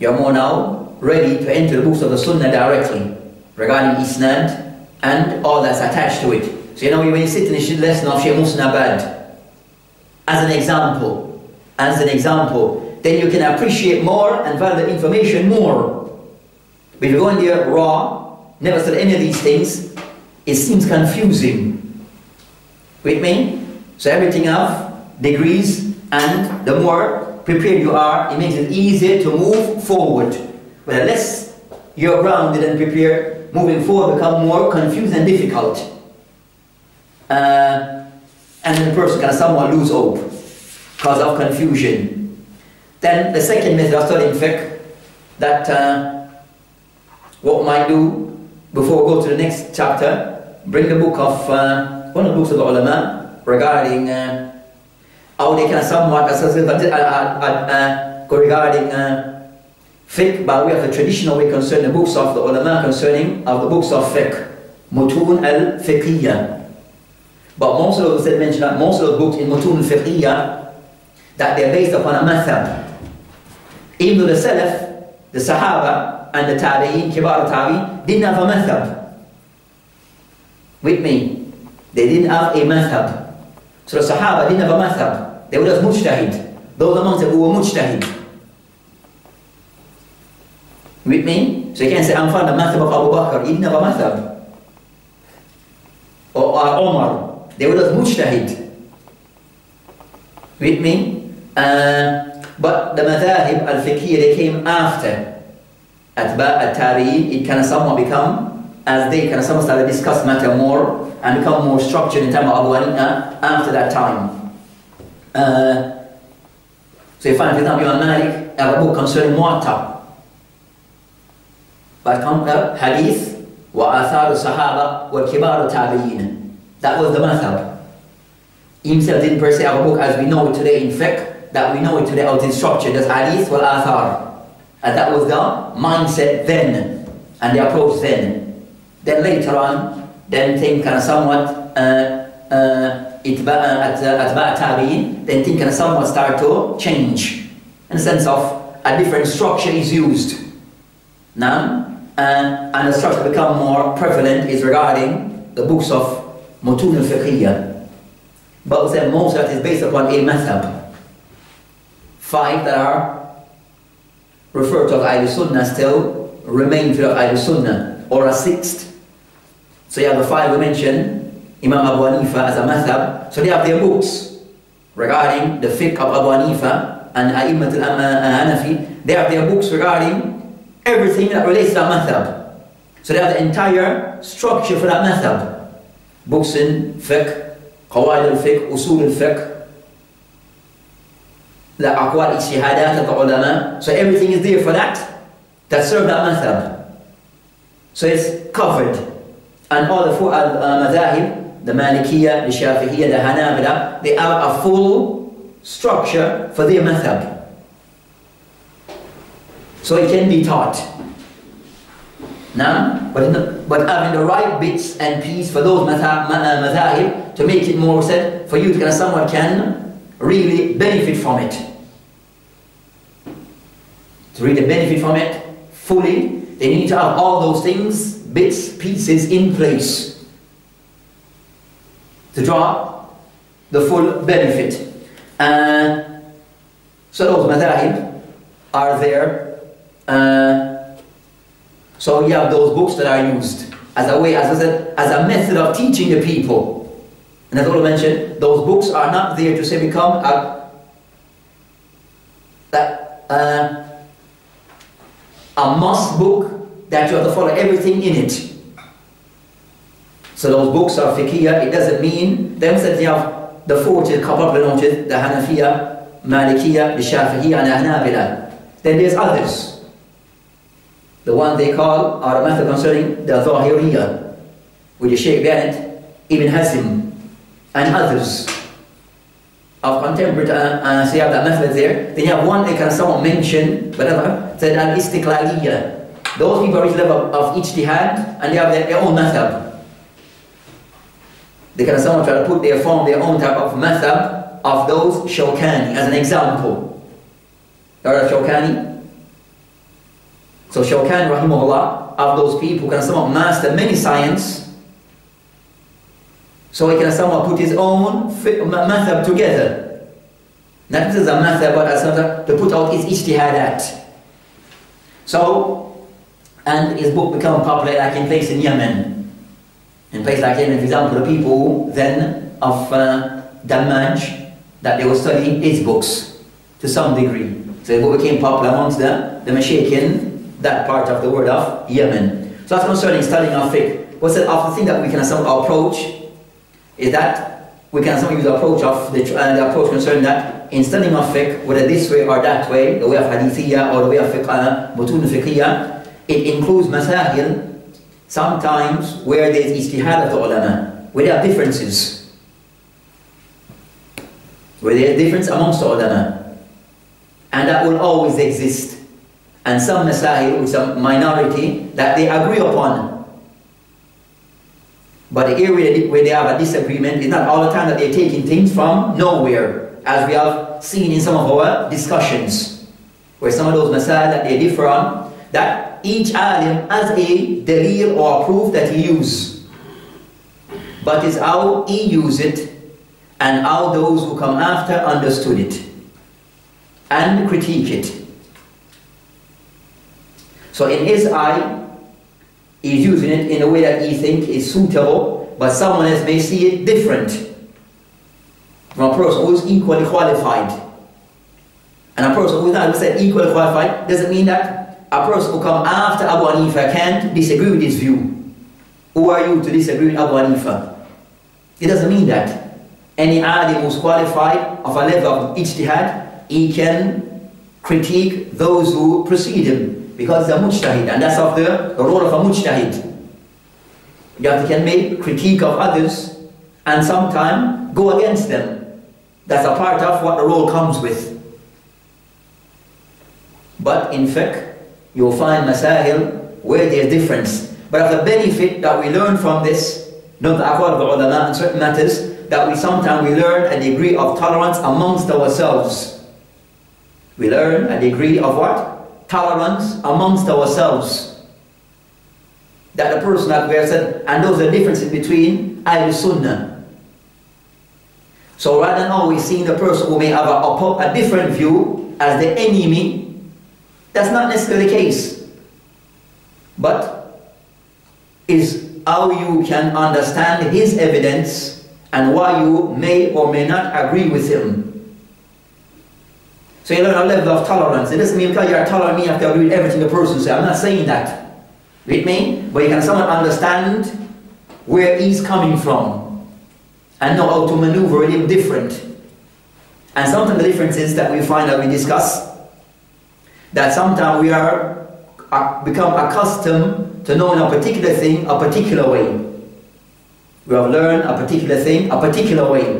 You are more now ready to enter the books of the Sunnah directly, regarding Isnad and all that's attached to it. So you know, when you sit in the lesson of Shaykh Musnabad, as an example, then you can appreciate more and value the information more. But if you go in there raw, never study any of these things, it seems confusing. With me? So everything have degrees, and the more prepared you are, it makes it easier to move forward. But unless you're grounded and prepared, moving forward becomes more confused and difficult. And then the person can somewhat lose hope because of confusion. Then the second method of studying fiqh, that what we might do before we go to the next chapter, bring the book of one of the books of the ulama regarding how they can somewhat regarding fiqh by way of the traditional way concerning the books of the ulama the books of fiqh, mutun al-fiqhiyya. But most of those mentioned that most of the books in Mutun al-Fiqhiyya, that they're based upon a madhab. Even the Salaf, the Sahaba, and the Tabi'in, Kibar al-Tabi'in, didn't have a madhab. With me, they didn't have a madhab. So the Sahaba didn't have a madhab. They were just mujtahid. Those amongst them who were mujtahid. With me? So you can't say, I'm from the madhab of Abu Bakr. He didn't have a madhab. Or Omar. They were not mujtahid. With me? But the madhahib al-fiqhiyya, they came after. Atba' al-tabi'in, it can somewhat become, as they can somewhat start to discuss matter more and become more structured in terms of Abu Hanifa after that time. So you find, for example, Imam Malik have a book concerning Mu'attah. But come up, hadith, wa athar al-sahaba, wa kibar al-tabi'in. That was the madhab. He himself didn't per se have a book as we know it today in fiqh, that we know it today out in structure, that's hadith wal athar. And that was the mindset then, and the approach then. Then later on, then things kind of somewhat, atba' tabi'in, then things kind of somewhat start to change, in the sense of a different structure is used. Now, and the structure become more prevalent is regarding the books of Mutun al-Fiqhiyya. But then most of that is based upon a madhab. Five that are referred to as Ahl al-Sunnah still remain to Ahl al-Sunnah, or a sixth. So you have the five we mentioned, Imam Abu Hanifa as a madhab. So they have their books regarding the fiqh of Abu Hanifa and A'immat al-Hanafi. They have their books regarding everything that relates to that madhab. So they have the entire structure for that madhab. Books in fiqh, qawaid al-fiqh, usul al-fiqh, the aqwal ijtihadat of the ulama. So everything is there for that serves that madhab. So it's covered. And all the four madhahib, the Malikiyya, the Shafi'iyya, the Hanabila, they have a full structure for their madhab. So it can be taught. But having the right bits and pieces for those madhahib to make it more said for you to someone can really benefit from it. To really benefit from it fully, they need to have all those things, bits, pieces in place to draw the full benefit. And so those madhahib are there. So you have those books that are used as a way, as I said, as a method of teaching the people. And as I mentioned, those books are not there to say become a must book that you have to follow everything in it. So those books are fiqhiyah. It doesn't mean that you have the 40 couple pronounces, the Hanafiyah, Malikiyah, the Shafi'iyah, and the Hanabila. Then there's others. The one they call are a matter concerning the Zahiriyah, with the Shaykh Bennett, Ibn Hazm, and others of contemporary, and so you have that method there. Then you have one they can someone mention, whatever, said al Istiqlaliyah. Those people reach the level of ijtihad, and they have their own madhab. They can someone try to put their form, their own type of madhab of those Shaukani, as an example. You heard of Shaukani? So Shaukani, rahimahullah, of those people can somehow master many science, so he can somehow put his own madhab together. Not as a madhab, but as something to put out his ijtihadat. So, and his book become popular like in place in Yemen. In place like Yemen, for example, the people then of Damaj, that they will study his books to some degree. So the book became popular amongst the mashayikhin, that part of the world of Yemen. So that's concerning studying our fiqh. What's the other thing that we can somehow approach is that we can somehow use the approach of the approach concerning that in studying our fiqh, whether this way or that way, the way of hadithiyah or the way of butun fiqhiyah, it includes masahil sometimes where there is ijtihad of the ulama, where there are differences, where there is difference amongst the ulama, and that will always exist. And some masail with some minority that they agree upon. But the area where they have a disagreement is not all the time that they're taking things from nowhere, as we have seen in some of our discussions, where some of those masail that they differ on, that each alim has a dalil or proof that he uses. But it's how he used it and how those who come after understood it and critique it. So in his eye, he's using it in a way that he thinks is suitable, but someone else may see it different from a person who is equally qualified. And a person who is not equally qualified doesn't mean that a person who comes after Abu Hanifa can't disagree with his view. Who are you to disagree with Abu Hanifa? It doesn't mean that. Any alim who's qualified of a level of ijtihad, he can critique those who precede him. Because the mujtahid, and that's of the role of a mujtahid. You can make critique of others and sometimes go against them. That's a part of what the role comes with. But in fiqh, you'll find masail where there's difference. But of the benefit that we learn from this, not the aqwal of the ulama and certain matters, that we sometimes learn a degree of tolerance amongst ourselves. We learn a degree of what? Tolerance amongst ourselves. That the person that we have said, and those are the differences between Ahl al-Sunnah. So rather than always seeing the person who may have a different view as the enemy, that's not necessarily the case. But is how you can understand his evidence and why you may or may not agree with him. So you learn a level of tolerance. It doesn't mean because you are tolerant, you have to agree with everything the person says. I'm not saying that. With me? But you can somewhat understand where he's coming from and know how to maneuver with him different. And sometimes the difference is that we find that we discuss that sometimes we are become accustomed to knowing a particular thing a particular way. We have learned a particular thing a particular way.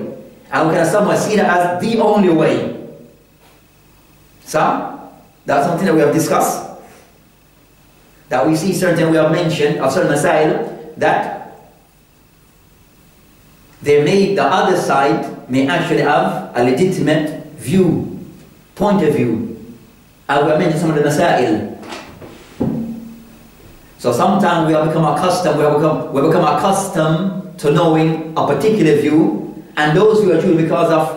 And we can somewhat see that as the only way. So, that's something that we have discussed. that we see certain way of mention of certain masail that they may, the other side may actually have a legitimate view, point of view. I will mention some of the masail. So sometimes we become accustomed to knowing a particular view, and those who are true because of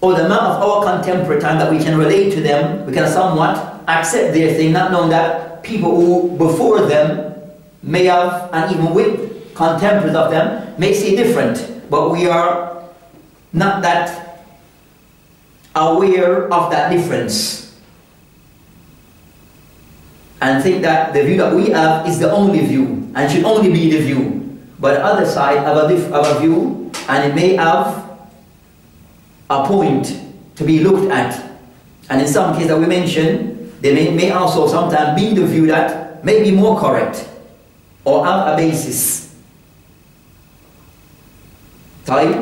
the amount of our contemporary time that we can relate to them, we can somewhat accept their thing, not knowing that people who before them may have, and even with contemporaries of them, may see different. But we are not that aware of that difference, and think that the view that we have is the only view, and should only be the view. But the other side have a view, and it may have a point to be looked at, and in some cases that we mention, they may also sometimes be the view that may be more correct or have a basis. So I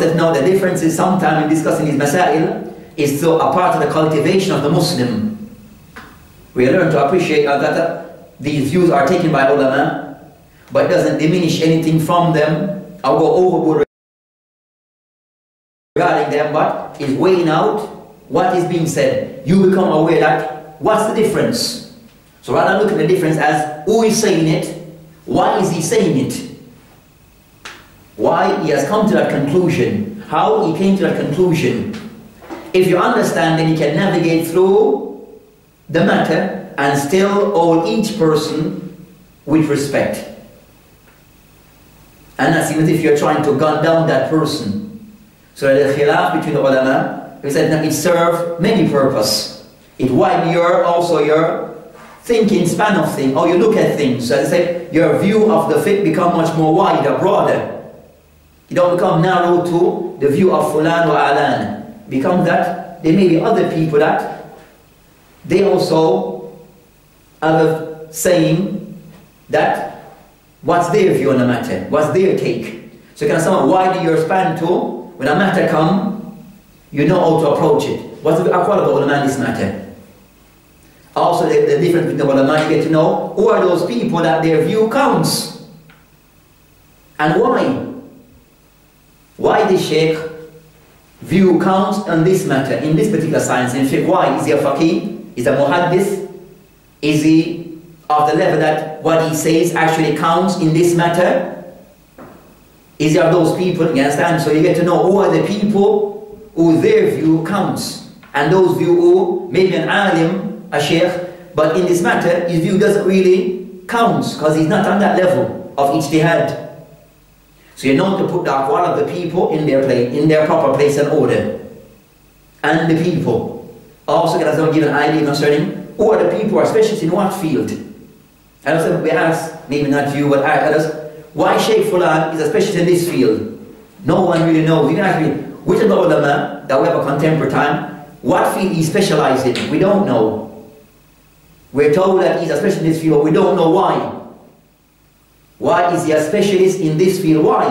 said, no, the difference is sometimes in discussing these masail is so a part of the cultivation of the Muslim. We learn to appreciate that these views are taken by ulama, but it doesn't diminish anything from them or go overboard regarding them, but is weighing out what is being said. You become aware that what's the difference. So rather than look at the difference as who is saying it, why is he saying it, why he has come to that conclusion, how he came to that conclusion. If you understand, then you can navigate through the matter and still hold each person with respect, and that's even if you're trying to gun down that person. So the khilaf between the ulama, we said that it served many purposes. It widened your thinking span of things, how you look at things. So as I said, your view of the fiqh become much more wider, broader. You don't become narrow to the view of fulan or alan. Become that there may be other people that they also have a saying that what's their view on the matter, what's their take. So you can somewhat widen your span to when a matter comes, you know how to approach it. What's the aqwal of ulama in this matter? Also, the difference between the ulama, you get to know who are those people that their view counts, and why. Why the sheikh view counts on this matter, in this particular science, in fiqh? Why? Is he a faqih? Is he a muhaddith? Is he of the level that what he says actually counts in this matter? Is there those people, you understand? So you get to know who are the people who their view counts, and those view who maybe an alim, a sheikh, but in this matter his view doesn't really count because he's not on that level of ijtihad. So you know to put the aqwal of the people in their place, in their proper place and order, and the people. Also, it doesn't give an idea concerning who are the people, especially in what field. And also we ask, maybe not you, but others, why Shaykh Fulan is a specialist in this field? No one really knows. You can ask me, which of the ulama that we have a contemporary time, what field he specializes in? We don't know. We're told that he's a specialist in this field, but we don't know why. Why is he a specialist in this field? Why?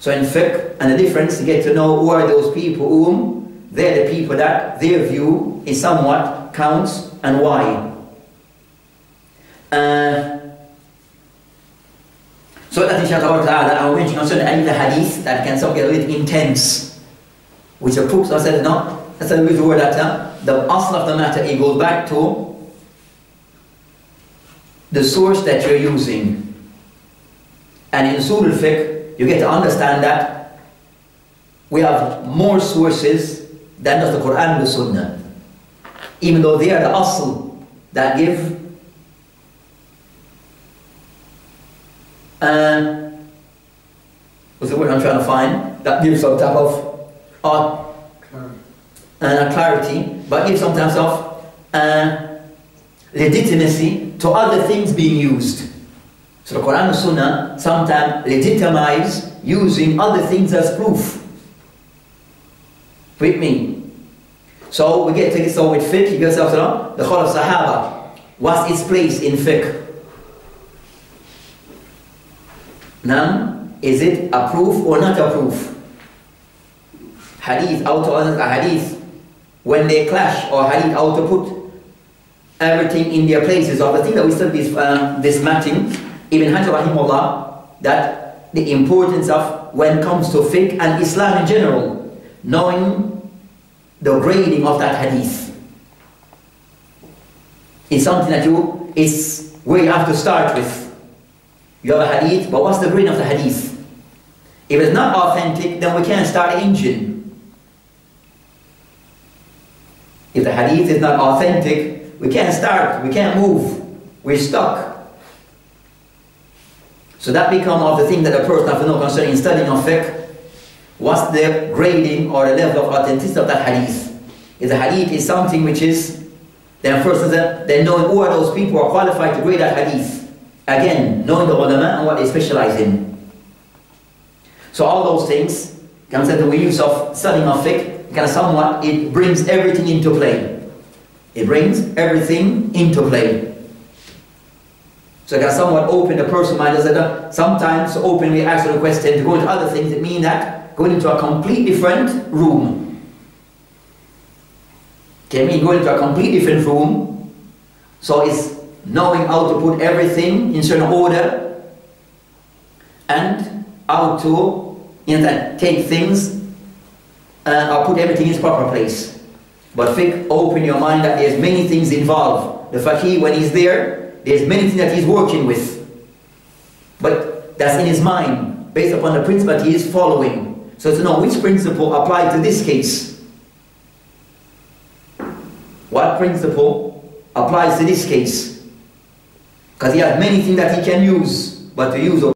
So in fiqh, and the difference, you get to know who are those people whom they're the people that their view is somewhat counts, and why. So that inshaAllah I will mention concerning any of the hadith that can get a little intense, which are proofs. I said no, that's a little word that the asl of the matter, it goes back to the source that you're using. And in Usul al-Fiqh, you get to understand that we have more sources than just the Quran and the Sunnah, even though they are the asl that give what's the word I'm trying to find, that gives some type of clarity, but gives some type of legitimacy to other things being used. So the Quran and Sunnah sometimes legitimize using other things as proof. With me. So we get to this with fiqh, you get the whole of Sahaba. What's its place in fiqh? Now, is it a proof or not a proof? Hadith, how to answer a hadith when they clash, or hadith, how to put everything in their places of the thing that we studied this matting. Ibn Hajar rahimahullah, that the importance of when it comes to fiqh and Islam in general, knowing the grading of that hadith is something that it's where you have to start with. You have a hadith, but what's the grading of the hadith? If it's not authentic, then we can't start an engine. If the hadith is not authentic, we can't start, we can't move, we're stuck. So that becomes of the thing that a person has to know concerning studying of fiqh. What's the grading or the level of authenticity of that hadith? If the hadith is something which is, then first then knowing who are those people who are qualified to grade that hadith. Again, knowing the ulama and what they specialize in. So all those things, concerning the use of studying of fiqh, kind of somewhat, it brings everything into play. It brings everything into play. So it can somewhat open the person's mind. Sometimes openly ask the question to go into other things. It means that going into a completely different room. Can mean going into a completely different room. So it's knowing how to put everything in certain order and how to take things or put everything in its proper place. But fiqh, open your mind that there's many things involved. The faqih, when he's there, there's many things that he's working with, but that's in his mind, based upon the principle that he is following. So to know which principle applied to this case. What principle applies to this case? Because he has many things that he can use, but to use